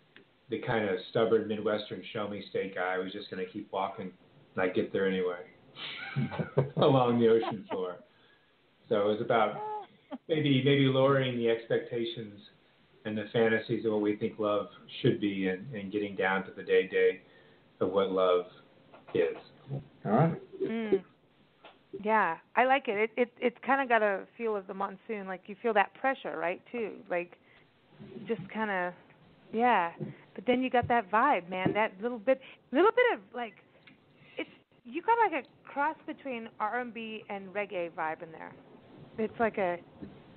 the kind of stubborn Midwestern show-me-state guy, I was just going to keep walking, and I'd get there anyway along the ocean floor. So it was about maybe maybe lowering the expectations and the fantasies of what we think love should be, and, and getting down to the day-day of what love is. All right. Mm. Yeah, I like it. It it it's kind of got a feel of the monsoon. Like, you feel that pressure, right, too? Like, just kind of, yeah. But then you got that vibe, man, that little bit, little bit of, like, it's you got, like, a cross between R and B and reggae vibe in there. It's like a,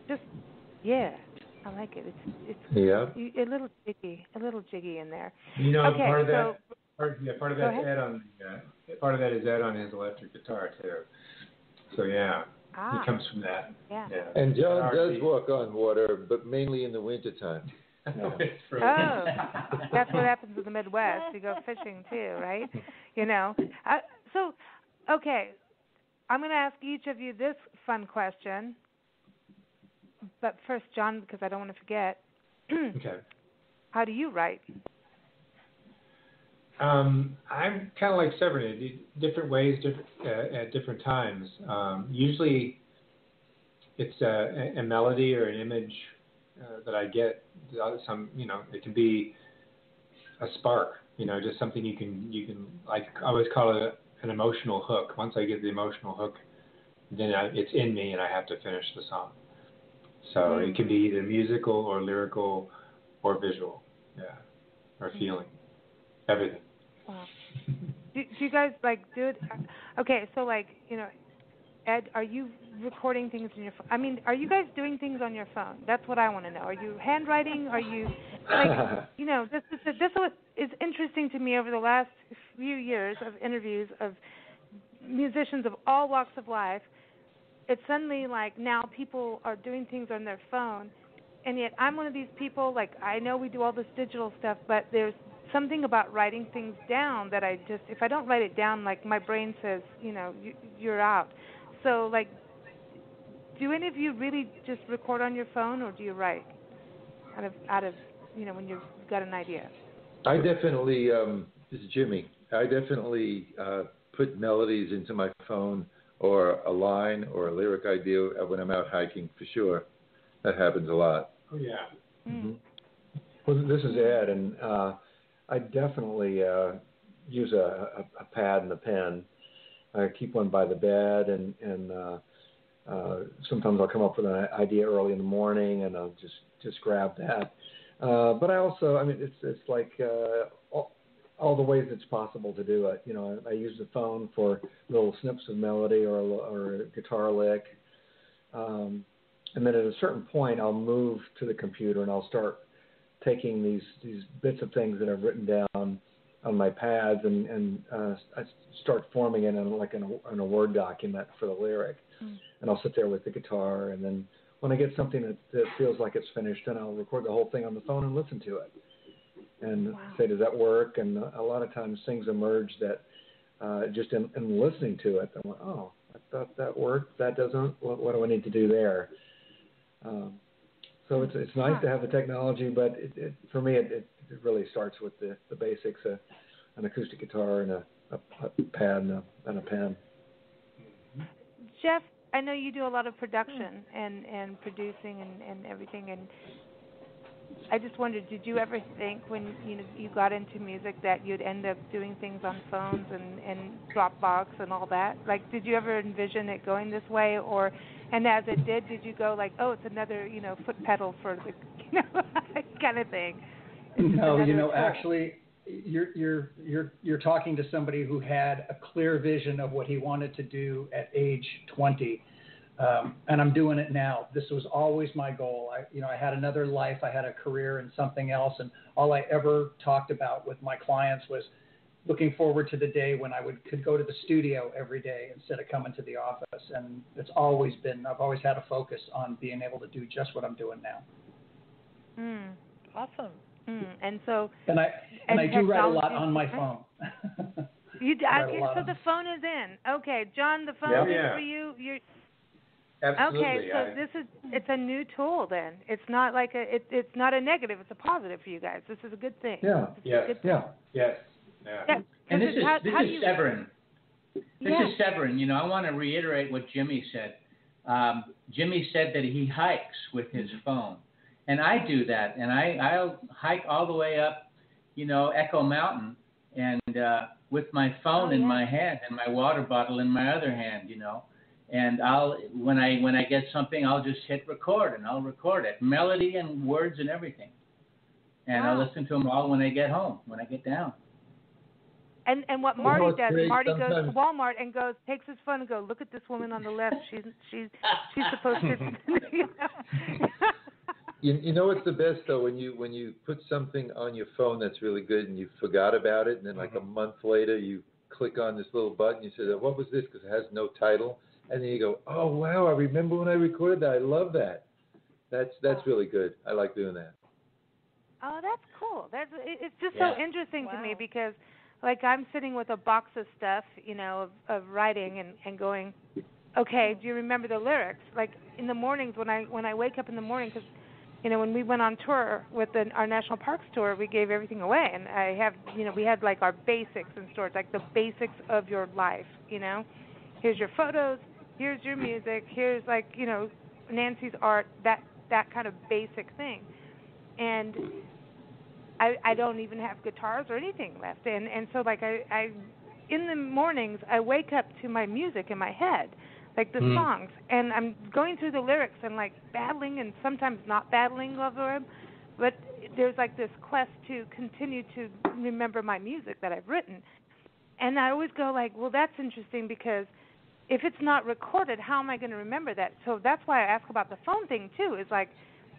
just, yeah, I like it. It's it's yeah. you, a little jiggy, a little jiggy in there. You know, okay, part of that, so, part, yeah, part of that Ed on, uh, part of that is Ed on his electric guitar, too. So, yeah, ah, it comes from that. Yeah. yeah. And John does walk on water, but mainly in the wintertime. No. Oh, that's what happens in the Midwest. You go fishing, too, right? You know. Uh, so, okay, I'm going to ask each of you this fun question. But first, John, because I don't want to forget. Okay. How do you write? Um, I'm kind of like Severin, different ways different, uh, at different times. Um, usually it's a, a melody or an image uh, that I get. Some, you know, it can be a spark, you know, just something you can, you can like I always call it an emotional hook. Once I get the emotional hook, then I, it's in me and I have to finish the song. So mm-hmm. it can be either musical or lyrical or visual, yeah, or mm-hmm. feeling, everything. Wow. Do, do you guys like do it? Okay, so like you know, Ed, are you recording things in your phone? I mean, are you guys doing things on your phone? That's what I want to know. Are you handwriting? Are you like you know? This is this is what is interesting to me over the last few years of interviews of musicians of all walks of life. It's suddenly like now people are doing things on their phone, and yet I'm one of these people. Like I know we do all this digital stuff, but there's something about writing things down that I just, if I don't write it down, like my brain says, you know, you, you're out. So, like, do any of you really just record on your phone, or do you write out of, out of, you know, when you've got an idea? I definitely, um, this is Jimmy. I definitely uh, put melodies into my phone, or a line or a lyric idea when I'm out hiking for sure. That happens a lot. Oh yeah. Mm-hmm. Well, this is Ed, and. Uh, I definitely uh, use a, a, a pad and a pen. I keep one by the bed, and, and uh, uh, sometimes I'll come up with an idea early in the morning, and I'll just, just grab that. Uh, but I also, I mean, it's it's like uh, all, all the ways it's possible to do it. You know, I, I use the phone for little snips of melody or a, or a guitar lick, um, and then at a certain point, I'll move to the computer and I'll start taking these, these bits of things that I've written down on my pads and, and uh, I start forming it in like an, in a Word document for the lyric. Mm. And I'll sit there with the guitar, and then when I get something that, that feels like it's finished, then I'll record the whole thing on the phone and listen to it and wow. say, does that work? And a lot of times things emerge that uh, just in, in listening to it, I'm like, oh, I thought that worked. That doesn't. What, what do I need to do there? Um, So it's it's nice yeah. to have the technology, but it, it, for me, it, it, it really starts with the, the basics, uh, an acoustic guitar and a, a, a pad and a, and a pen. Jeff, I know you do a lot of production and, and producing and, and everything, and I just wondered, did you ever think when you know, you got into music that you'd end up doing things on phones and, and Dropbox and all that? Like, did you ever envision it going this way? Or, and as it did, did you go like, oh, it's another, you know, foot pedal for the, you know, kind of thing? It's no, you know, foot. actually, you're you're you're you're talking to somebody who had a clear vision of what he wanted to do at age twenty. Um, and I'm doing it now. This was always my goal. I, you know, I had another life. I had a career in something else. And all I ever talked about with my clients was looking forward to the day when I would could go to the studio every day instead of coming to the office. And it's always been, I've always had a focus on being able to do just what I'm doing now. Mm, awesome. Mm, and so, and I, and, and I do write a lot on my phone. You do, okay, so the phone is in. Okay, John, the phone yeah, is yeah. for you. You're, Absolutely. Okay, so I, this is—it's a new tool. Then it's not like a—it's it, not a negative. It's a positive for you guys. This is a good thing. Yeah. Yes. Thing. Yeah. Yes. Yeah. yeah. And this is how, this how is Severin. This yeah. is Severin. You know, I want to reiterate what Jimmy said. Um, Jimmy said that he hikes with his phone, and I do that. And I I'll hike all the way up, you know, Echo Mountain, and uh, with my phone oh, in yeah. my hand and my water bottle in my other hand. You know. And I'll when I when I get something, I'll just hit record and I'll record it, melody and words and everything. And wow. I listen to them all when I get home, when I get down. And and what Marty Almost does, Marty sometimes. goes to Walmart and goes takes his phone and goes, look at this woman on the left. She's she's she's supposed to. You know? you you know what's the best though when you when you put something on your phone that's really good and you forgot about it and then like mm-hmm. a month later you click on this little button, you say, what was this? Because it has no title. And then you go, oh, wow, I remember when I recorded that. I love that. That's that's really good. I like doing that. Oh, that's cool. That's It's just yeah. so interesting wow. to me because, like, I'm sitting with a box of stuff, you know, of, of writing and, and going, okay, do you remember the lyrics? Like, in the mornings when I, when I wake up in the morning because, you know, when we went on tour with the, our National Parks tour, we gave everything away. And I have, you know, we had, like, our basics in stores, like the basics of your life, you know. Here's your photos. Here's your music, here's like, you know, Nancy's art, that that kind of basic thing. And I I don't even have guitars or anything left. And and so like I, I in the mornings I wake up to my music in my head, like the mm. songs. And I'm going through the lyrics and like battling and sometimes not battling over them. But there's like this quest to continue to remember my music that I've written. And I always go like, well, that's interesting because if it's not recorded, how am I going to remember that? So that's why I ask about the phone thing, too, is like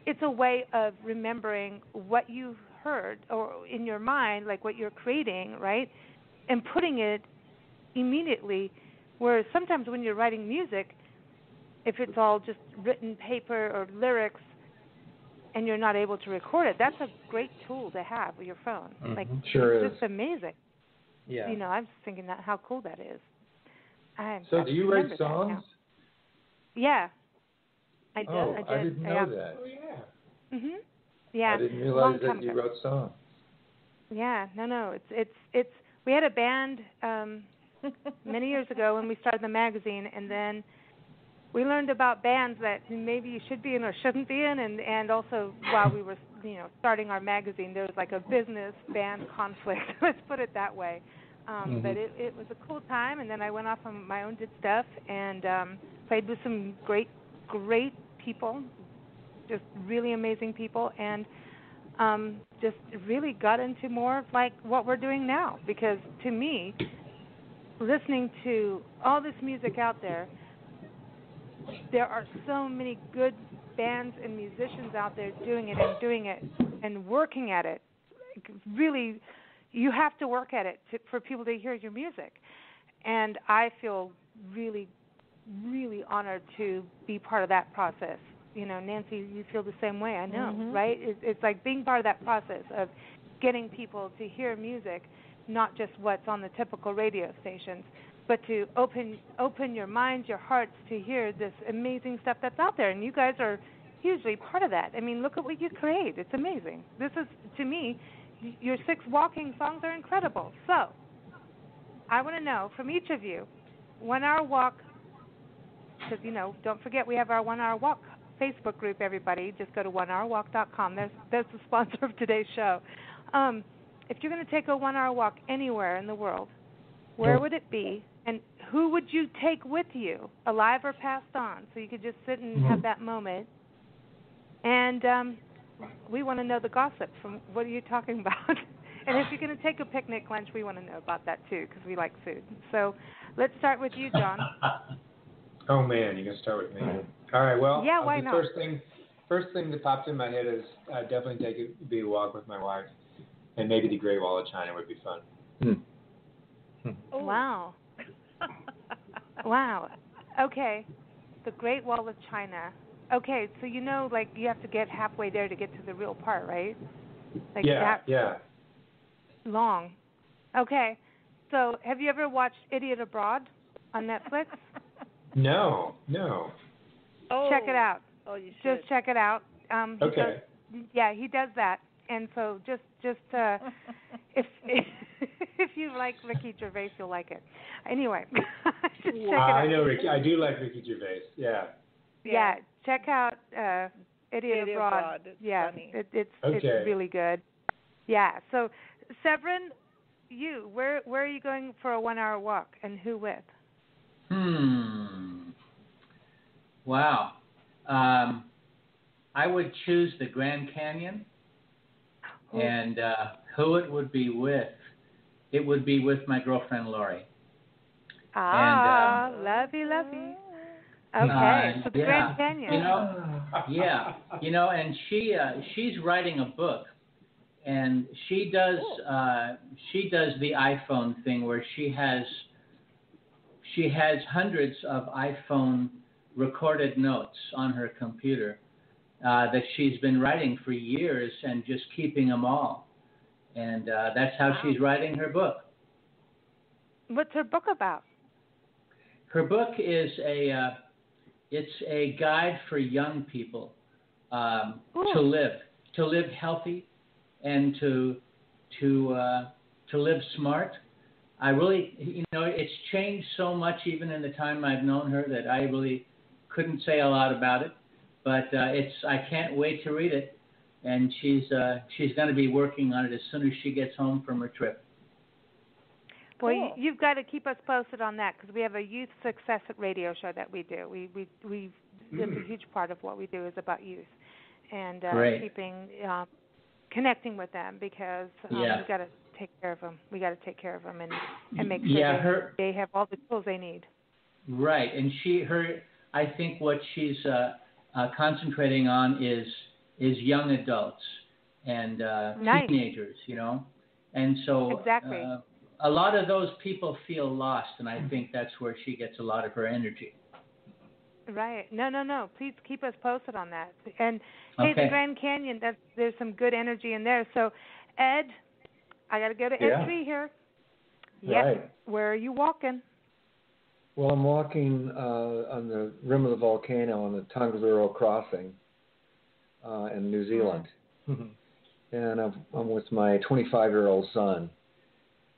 it's a way of remembering what you heard or in your mind, like what you're creating, right, and putting it immediately, whereas sometimes when you're writing music, if it's all just written paper or lyrics and you're not able to record it, that's a great tool to have with your phone. Mm-hmm. Like, sure it's just is. amazing. Yeah. You know, I'm just thinking that how cool that is. I'm so do you write songs? Yeah. I did. Oh, I, did. I didn't know yeah. that. Oh, yeah. Mm-hmm. Yeah. I didn't realize that you ago. wrote songs. Yeah. No, no. It's, it's, it's, we had a band um, many years ago when we started the magazine, and then we learned about bands that maybe you should be in or shouldn't be in, and, and also while we were, you know, starting our magazine, there was like a business-band conflict. Let's put it that way. Um, mm-hmm. But it, it was a cool time, and then I went off on my own, did stuff, and um, played with some great, great people, just really amazing people, and um, just really got into more of like what we're doing now. Because to me, listening to all this music out there, there are so many good bands and musicians out there doing it and doing it and working at it, like, really. You have to work at it to, for people to hear your music. And I feel really, really honored to be part of that process. You know, Nancy, you feel the same way, I know, mm-hmm. right? It, it's like being part of that process of getting people to hear music, not just what's on the typical radio stations, but to open open your minds, your hearts, to hear this amazing stuff that's out there. And you guys are hugely part of that. I mean, look at what you create. It's amazing. This is, to me, your six walking songs are incredible. So I want to know from each of you, One Hour Walk, because, you know, don't forget we have our One Hour Walk Facebook group, everybody. Just go to one hour walk dot com. There's, there's the sponsor of today's show. Um, if you're going to take a one-hour walk anywhere in the world, where would it be, and who would you take with you, alive or passed on, so you could just sit and have that moment? And um, we want to know the gossip from what are you talking about. And if you're going to take a picnic lunch, we want to know about that, too, because we like food. So let's start with you, John. Oh, man, you're going to start with me. All right, well, yeah, why the not? First thing, first thing that popped in my head is I'd definitely take it would be a walk with my wife, and maybe the Great Wall of China would be fun. Hmm. Oh. Wow. Wow. Okay, the Great Wall of China. Okay, so you know, like, you have to get halfway there to get to the real part, right? Like yeah, that yeah. Long. Okay, so have you ever watched Idiot Abroad on Netflix? No, no. Oh. Check it out. Oh, you should. Just check it out. Um, he okay. Does, yeah, he does that. And so just, just uh, if if you like Ricky Gervais, you'll like it. Anyway, just wow. check it out. I know Ricky. I do like Ricky Gervais, yeah. Yeah, yeah. Check out uh, Idiot, Idiot Abroad. Abroad. It's yeah, funny. It, it's, okay. It's really good. Yeah, so Severin, you, where, where are you going for a one-hour walk and who with? Hmm. Wow. Um, I would choose the Grand Canyon. Cool. And uh, who it would be with, it would be with my girlfriend, Lori. Ah, and, um, lovey, lovey. Okay, uh, so the yeah, Grand Canyon. You know, yeah, you know, and she uh, she's writing a book, and she does cool. uh, she does the iPhone thing where she has she has hundreds of iPhone recorded notes on her computer uh, that she's been writing for years and just keeping them all. And uh, that's how wow. she's writing her book. What's her book about? Her book is a uh, it's a guide for young people um, to live to live healthy and to to uh, to live smart. I really, you know, it's changed so much even in the time I've known her that I really couldn't say a lot about it, but uh, it's I can't wait to read it, and she's uh, she's going to be working on it as soon as she gets home from her trip. Well, cool. You've got to keep us posted on that because we have a youth success radio show that we do. We we we mm. a huge part of what we do is about youth and uh, keeping um, connecting with them because um, yeah. we've got to take care of them. We got to take care of them and, and make sure yeah, they, her, they have all the tools they need. Right, and she her. I think what she's uh, uh, concentrating on is is young adults and uh, nice. teenagers, you know, and so exactly. uh, a lot of those people feel lost, and I think that's where she gets a lot of her energy. Right. No, no, no. Please keep us posted on that. And hey, okay. the Grand Canyon, that's, there's some good energy in there. So, Ed, I got to go to yeah. Ed Tree here. Yeah. Right. Where are you walking? Well, I'm walking uh, on the rim of the volcano on the Tongariro Crossing uh, in New Zealand. Mm-hmm. And I'm, I'm with my twenty-five-year-old son.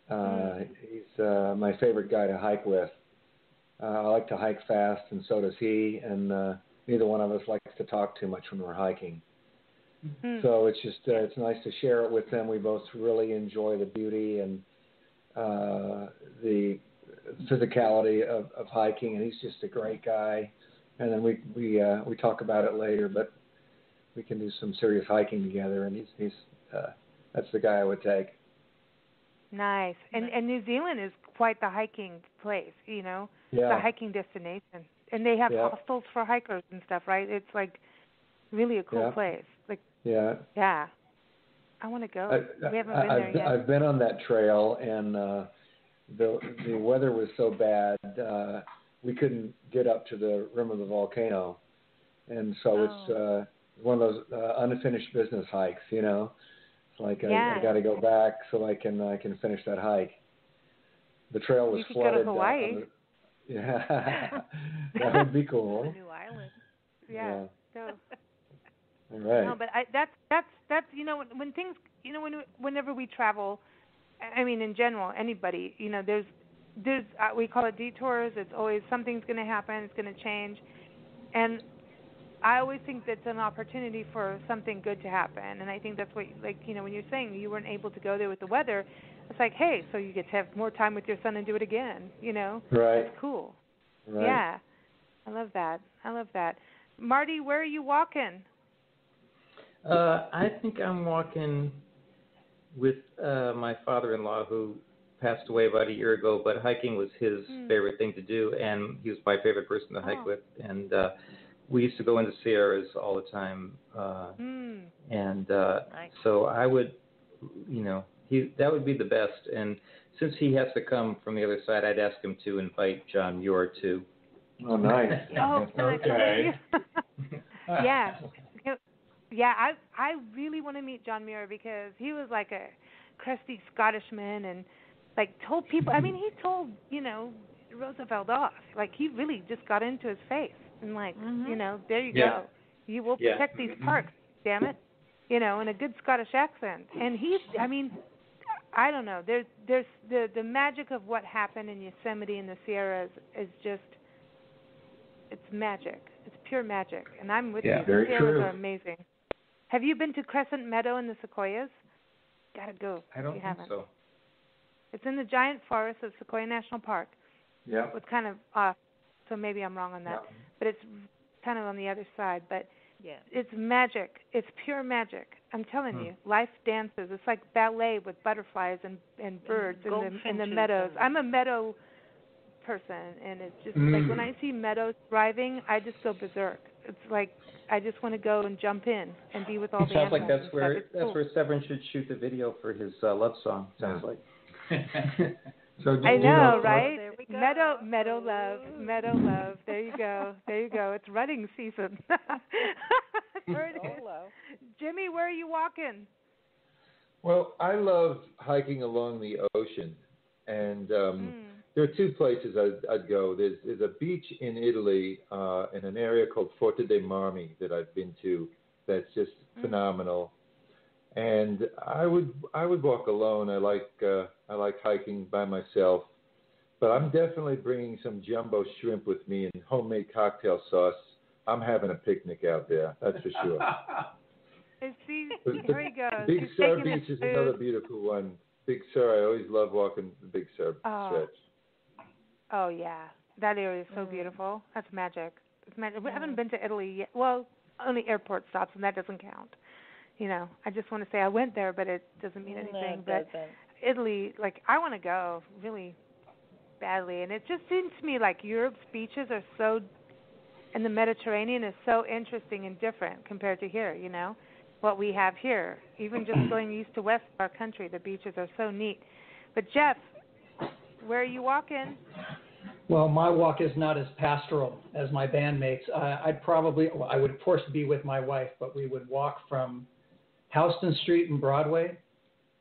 Uh, mm. He's uh, my favorite guy to hike with. Uh, I like to hike fast, and so does he. And uh, neither one of us likes to talk too much when we're hiking. Mm-hmm. So it's just uh, it's nice to share it with him. We both really enjoy the beauty and uh, the physicality of, of hiking, and he's just a great guy. And then we we uh, we talk about it later, but we can do some serious hiking together. And he's he's uh, that's the guy I would take. Nice, and and New Zealand is quite the hiking place, you know, yeah. the hiking destination. And they have yeah. hostels for hikers and stuff, right? It's like really a cool yeah. place. Like yeah, yeah. I want to go. I, we haven't I, been I've, there yet. I've been on that trail and. Uh, The, the weather was so bad, uh, we couldn't get up to the rim of the volcano. And so oh. it's uh, one of those uh, unfinished business hikes, you know. It's like yeah. I, I got to go back so I can I can finish that hike. The trail was you could flooded. Go to Hawaii. Uh, the, yeah, that would be cool. A new island. Yeah. yeah. So All right. No, but I, that's that's that's you know when, when things you know when whenever we travel, I mean in general anybody you know there's there's uh, we call it detours. It's always something's going to happen. It's going to change, and I always think that's an opportunity for something good to happen. And I think that's what like you know when you're saying you weren't able to go there with the weather, it's like hey, so you get to have more time with your son and do it again. You know, right? That's cool. Right. Yeah, I love that. I love that. Marty, where are you walking? Uh, I think I'm walking with uh, my father-in-law who passed away about a year ago, but hiking was his mm. favorite thing to do, and he was my favorite person to hike oh. with. And uh, we used to go into Sierras all the time. Uh, mm. And uh, nice. So I would, you know, he that would be the best. And since he has to come from the other side, I'd ask him to invite John Muir, too. Oh, nice. oh, okay. yeah. Yeah, I I really want to meet John Muir because he was like a crusty Scottishman and like told people. I mean, he told you know Roosevelt off. Like he really just got into his face and like mm-hmm. you know there you yeah. go. You will protect yeah. these parks, damn it. You know, in a good Scottish accent. And he, I mean, I don't know. There's there's the the magic of what happened in Yosemite and the Sierras is just it's magic. It's pure magic. And I'm with yeah, you. The Sierras true. Are amazing. Have you been to Crescent Meadow and the Sequoias? Gotta go. I don't you think haven't. So. It's in the Giant Forest of Sequoia National Park. Yeah. It's kind of off, so maybe I'm wrong on that. Yeah. But it's kind of on the other side. But yeah. it's magic. It's pure magic. I'm telling hmm. you, life dances. It's like ballet with butterflies and, and birds and in, the, in the meadows. I'm a meadow person, and it's just mm. like when I see meadows thriving, I just go berserk. It's like I just want to go and jump in and be with all it the animals. Sounds like that's where that's cool. where Severin should shoot the video for his uh, love song. Sounds like. so do, I know, you know right? There we go. Meadow, meadow love, meadow love. There you go, there you go. It's running season. there it is. Jimmy, where are you walking? Well, I love hiking along the ocean, and um, mm. there are two places I'd, I'd go. There's, there's a beach in Italy uh, in an area called Forte dei Marmi that I've been to. That's just mm. phenomenal. And I would I would walk alone. I like uh, I like hiking by myself. But I'm definitely bringing some jumbo shrimp with me and homemade cocktail sauce. I'm having a picnic out there. That's for sure. see, there he goes. Big Sur Beach is another beautiful one. Big Sur. I always love walking the Big Sur oh. stretch. Oh, yeah. That area is so beautiful. That's magic. It's magic. We haven't been to Italy yet. Well, only airport stops, and that doesn't count. You know, I just want to say I went there, but it doesn't mean anything. No, it doesn't. But Italy, like, I want to go really badly. And it just seems to me like Europe's beaches are so, and the Mediterranean is so interesting and different compared to here, you know, what we have here. Even just going east to west of our country, the beaches are so neat. But, Jeff, where are you walking? Well, my walk is not as pastoral as my bandmates. Uh, I'd probably, well, I would, of course, be with my wife, but we would walk from Houston Street and Broadway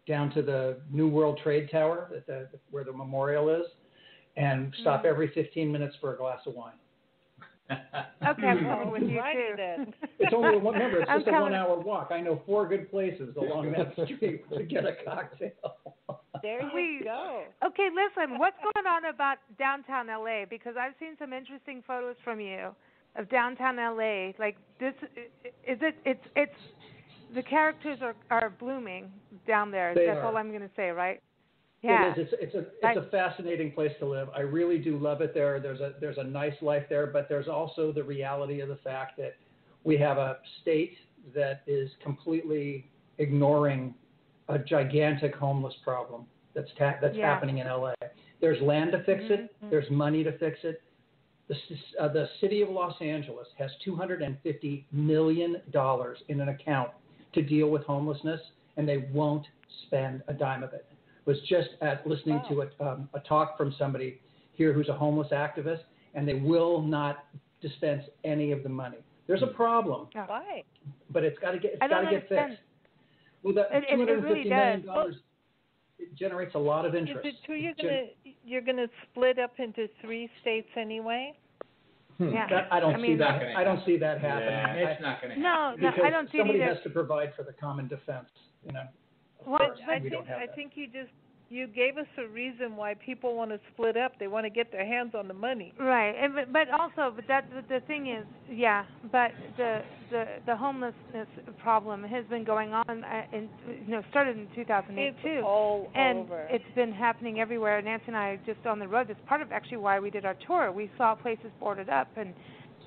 down to the New World Trade Tower at the, where the memorial is and stop mm-hmm. every fifteen minutes for a glass of wine. Okay, I'm coming with you, too. It's only, remember, it's just a one-hour walk. I know four good places along that street to get a cocktail. There you go. Okay, listen, what's going on about downtown L A? Because I've seen some interesting photos from you of downtown L A. Like this, is it? It's it's the characters are, are blooming down there. They That's are. all I'm going to say, right? Yeah. It is. It's, it's a it's I, a fascinating place to live. I really do love it there. There's a there's a nice life there, but there's also the reality of the fact that we have a state that is completely ignoring a gigantic homeless problem that's ta- that's yeah. happening in L A. There's land to fix it. Mm-hmm. There's money to fix it. The, uh, the city of Los Angeles has two hundred fifty million dollars in an account to deal with homelessness, and they won't spend a dime of it. Was just at listening wow. to a, um, a talk from somebody here who's a homeless activist, and they will not dispense any of the money. There's a problem. Why? But it's got to get it's got to get fixed. Well, that it, two hundred fifty it really million dollars well, it generates a lot of interest. Is it true you're going to you're going to split up into three states anyway? Hmm. Yeah. That, I don't I see mean, that. I don't see that happening. Yeah, it's not going to happen. No, no I don't see somebody either. Has to provide for the common defense, you know. Well, course, I think I that. think you just you gave us a reason why people want to split up. They want to get their hands on the money. Right, and, but also, but that the thing is, yeah. But the the the homelessness problem has been going on, and you know, started in two thousand eight too, all and over. It's been happening everywhere. Nancy and I are just on the road. That's part of actually why we did our tour. We saw places boarded up, and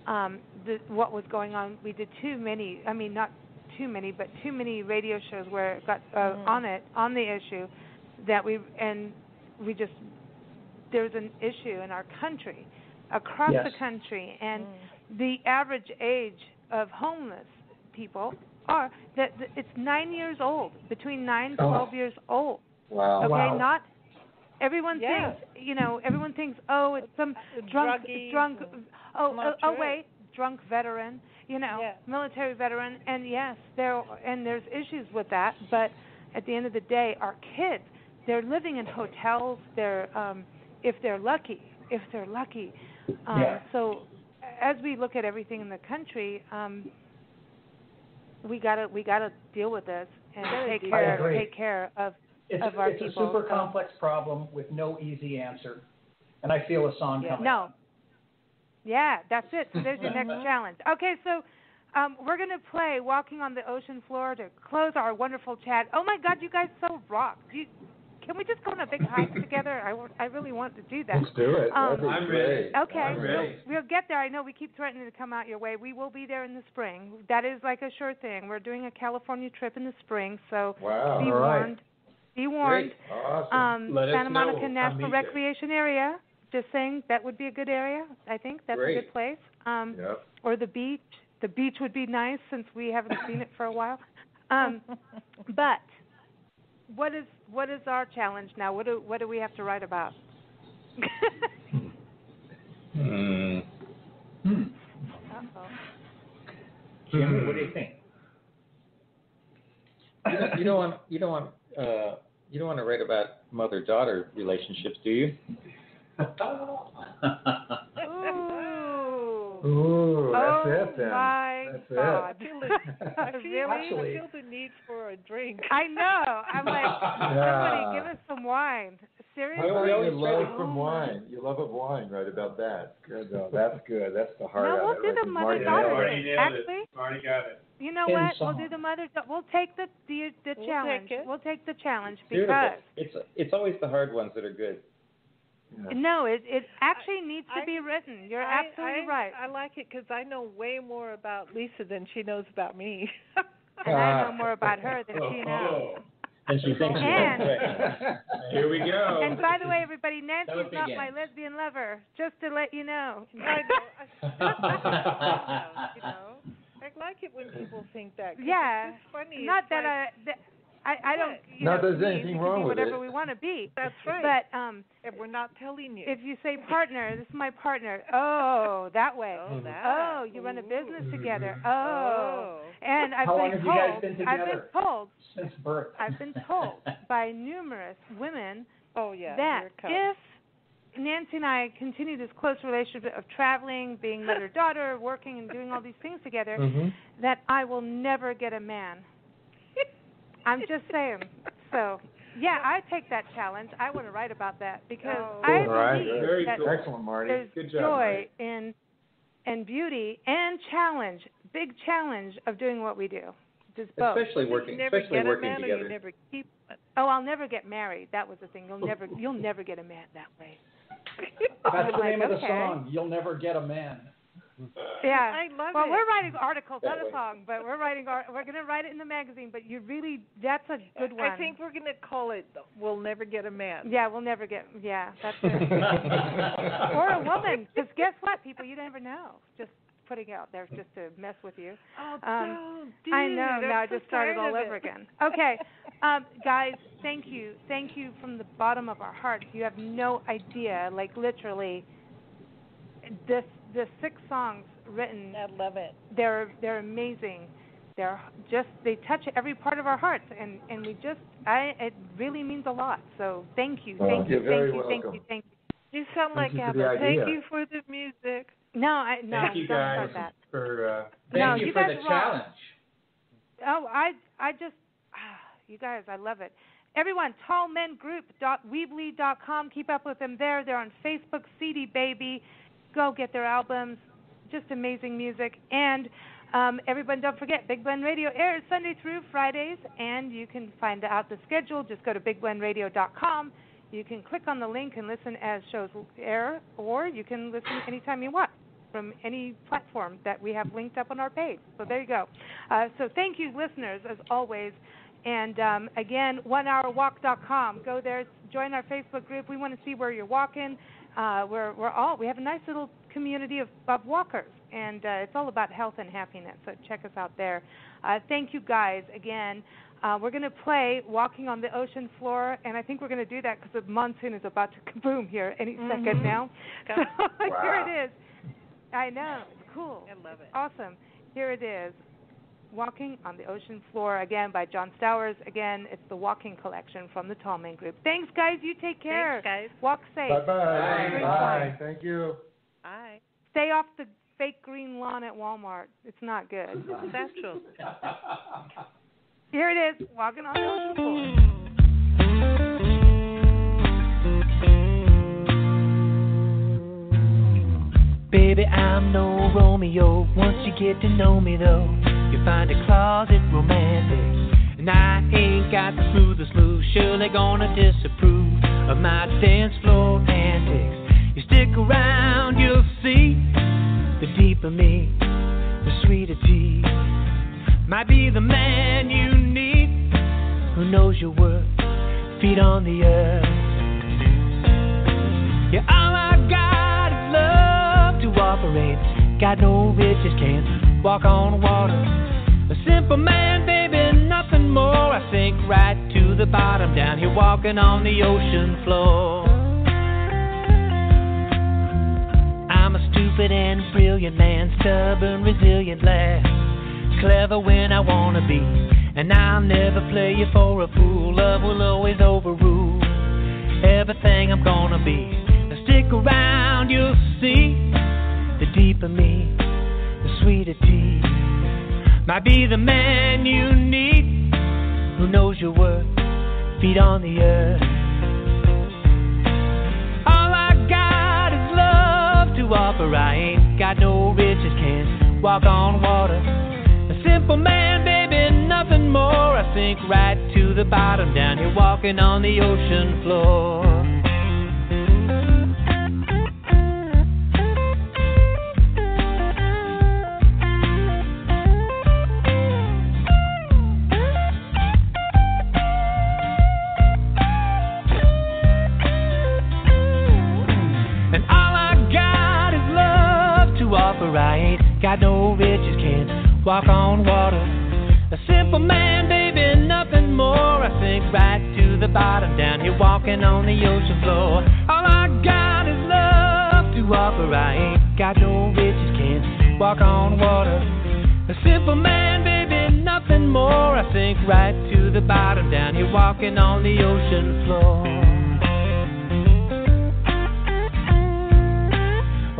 um, the, what was going on. We did too many. I mean, not. too many, but too many radio shows where it got uh, mm. on it on the issue that we and we just there's an issue in our country, across yes. the country, and mm. the average age of homeless people are that it's nine years old, between nine and twelve oh. years old. Wow. Okay, wow. not everyone yeah. thinks you know everyone thinks oh it's some drunk Druggies drunk oh oh true. wait drunk veteran. You know, yeah. military veteran, and yes, there and there's issues with that. But at the end of the day, our kids, they're living in hotels. They're um, if they're lucky, if they're lucky. Um, yeah. So, as we look at everything in the country, um, we gotta we gotta deal with this and take care take care of it's, of our it's people. It's a super so. complex problem with no easy answer, and I feel a song yeah. coming. No. Yeah, that's it. So there's your next challenge. Okay, so um, we're going to play Walking on the Ocean Floor to close our wonderful chat. Oh, my God, you guys so rock. Do you, can we just go on a big hike together? I, I really want to do that. Let's do it. Um, I'm ready. Okay. I'm ready. We'll, we'll get there. I know we keep threatening to come out your way. We will be there in the spring. That is like a sure thing. We're doing a California trip in the spring, so wow, be all right. warned. Be warned. Great. Awesome. Um, Let Santa us know. Monica National Recreation there. Area. Just saying, that would be a good area. I think that's Great. a good place. Um, yep. Or the beach. The beach would be nice since we haven't seen it for a while. Um, but what is what is our challenge now? What do what do we have to write about? mm. Hmm. Uh-oh. Jim, what do you think? You don't want you don't want uh, you don't want to write about mother-daughter relationships, do you? Ooh. Ooh, that's oh it then. My that's God. It. I feel, really? Actually, I feel the need for a drink. I know. I'm like, yeah. somebody give us some wine. Seriously? I really love from wine. You love of wine, right about that. Good, though. That's good. That's the heart no, of we'll it. We'll do the mother-daughter thing. Actually, already got it. You know In what? Song. We'll do the mother. We'll take the the, the we'll challenge. Take we'll take the challenge because it's it's always the hard ones that are good. Yeah. No, it it actually I, needs to I, be written. You're I, absolutely I, right. I like it because I know way more about Lisa than she knows about me. And uh, I know more about her than oh, she knows. Oh. And she thinks and, she's right. Here we go. And by the way, everybody, Nancy's not my lesbian lover, just to let you know. I know. you know. I like it when people think that. Yeah. It's funny. Not it's that like, I... That, I, I don't. You not know, there's anything we wrong be with it. Whatever we want to be. That's right. But um, if we're not telling you. If you say partner, this is my partner. Oh, that way. Oh, that. Oh, you run a business Ooh. together. Oh. And I've How been long told. Have you guys been together? I've been told. Since birth. I've been told by numerous women. Oh yeah. That if Nancy and I continue this close relationship of traveling, being mother-daughter, working, and doing all these things together, mm-hmm. that I will never get a man. I'm just saying. So, yeah, I take that challenge. I want to write about that because oh, I right. believe Very that cool. Excellent, Marty. there's Good job, joy Marty. in and beauty and challenge, big challenge of doing what we do. Just both. Especially working, especially working together. You never keep, oh, I'll never get married. That was the thing. You'll never, you'll never get a man that way. That's the name like, of the okay. song. You'll never get a man. Yeah, I love well, it. We're writing articles, not a song, but we're writing. Art, we're going to write it in the magazine. But you really—that's a good one. I think we're going to call it "We'll Never Get a Man." Yeah, we'll never get. Yeah, that's it. Or a woman, because guess what, people? You never know. Just putting it out there just to mess with you. Oh, um, dude, I know. Now I just started all over again. Okay, um, guys, thank you, thank you from the bottom of our hearts. You have no idea, like literally, this. The six songs written, I love it. They're they're amazing. They're just they touch every part of our hearts, and, and we just I it really means a lot. So thank you, thank well, you, thank you, welcome. thank you, thank you. You sound like Apple. Thank you for the music. No, I no. Thank you guys that. for uh, thank no, you, you for the challenge. Oh, I I just ah, you guys, I love it. Everyone, tall men group dot weebly dot com. Keep up with them there. They're on Facebook, C D Baby. Go get their albums. Just amazing music. And um, everyone, don't forget, Big Blend Radio airs Sunday through Fridays. And you can find out the schedule. Just go to big blend radio dot com. You can click on the link and listen as shows air, or you can listen anytime you want from any platform that we have linked up on our page. So there you go. Uh, so thank you, listeners, as always. And, um, again, one hour walk dot com. Go there, join our Facebook group. We want to see where you're walking. Uh, we're, we're all, we have a nice little community of, of walkers, and uh, it's all about health and happiness, so check us out there. Uh, thank you, guys, again. Uh, we're going to play Walking on the Ocean Floor, and I think we're going to do that because the monsoon is about to kaboom here any mm-hmm. second now. So wow. Here it is. I know. It's cool. I love it. Awesome. Here it is. Walking on the Ocean Floor, again, by John Stowers. Again, it's the Walking Collection from the Tall Men Group. Thanks, guys. You take care. Thanks, guys. Walk safe. Bye-bye. Bye. Bye. Bye. Thank you. Bye. Stay off the fake green lawn at Walmart. It's not good. That's true. Here it is, Walking on the Ocean Floor. Baby, I'm no Romeo. Once you get to know me, though, you find a closet romantic, and I ain't got the smoothest move. Surely gonna disapprove of my dance floor antics. You stick around, you'll see the deeper me, the sweeter tea. Might be the man you need, who knows your worth, feet on the earth. You're all I've got is love to operate. Got no riches, can't walk on water. A simple man, baby, nothing more. I sink right to the bottom, down here walking on the ocean floor. I'm a stupid and brilliant man, stubborn, resilient lad, clever when I wanna be, and I'll never play you for a fool. Love will always overrule everything I'm gonna be. Now stick around, you'll see the deeper me, the sweeter tea. Might be the man you need, who knows your worth, feet on the earth. All I got is love to offer. I ain't got no riches, can't walk on water. A simple man, baby, nothing more. I sink right to the bottom, down here walking on the ocean floor. Got no riches, can't walk on water. A simple man, baby, nothing more. I sink right to the bottom, down here walking on the ocean floor. All I got is love to offer. I ain't got no riches, can't walk on water. A simple man, baby, nothing more. I sink right to the bottom, down here walking on the ocean floor.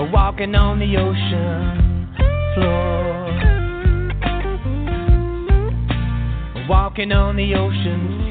Walking on the ocean floor. Walking on the ocean floor.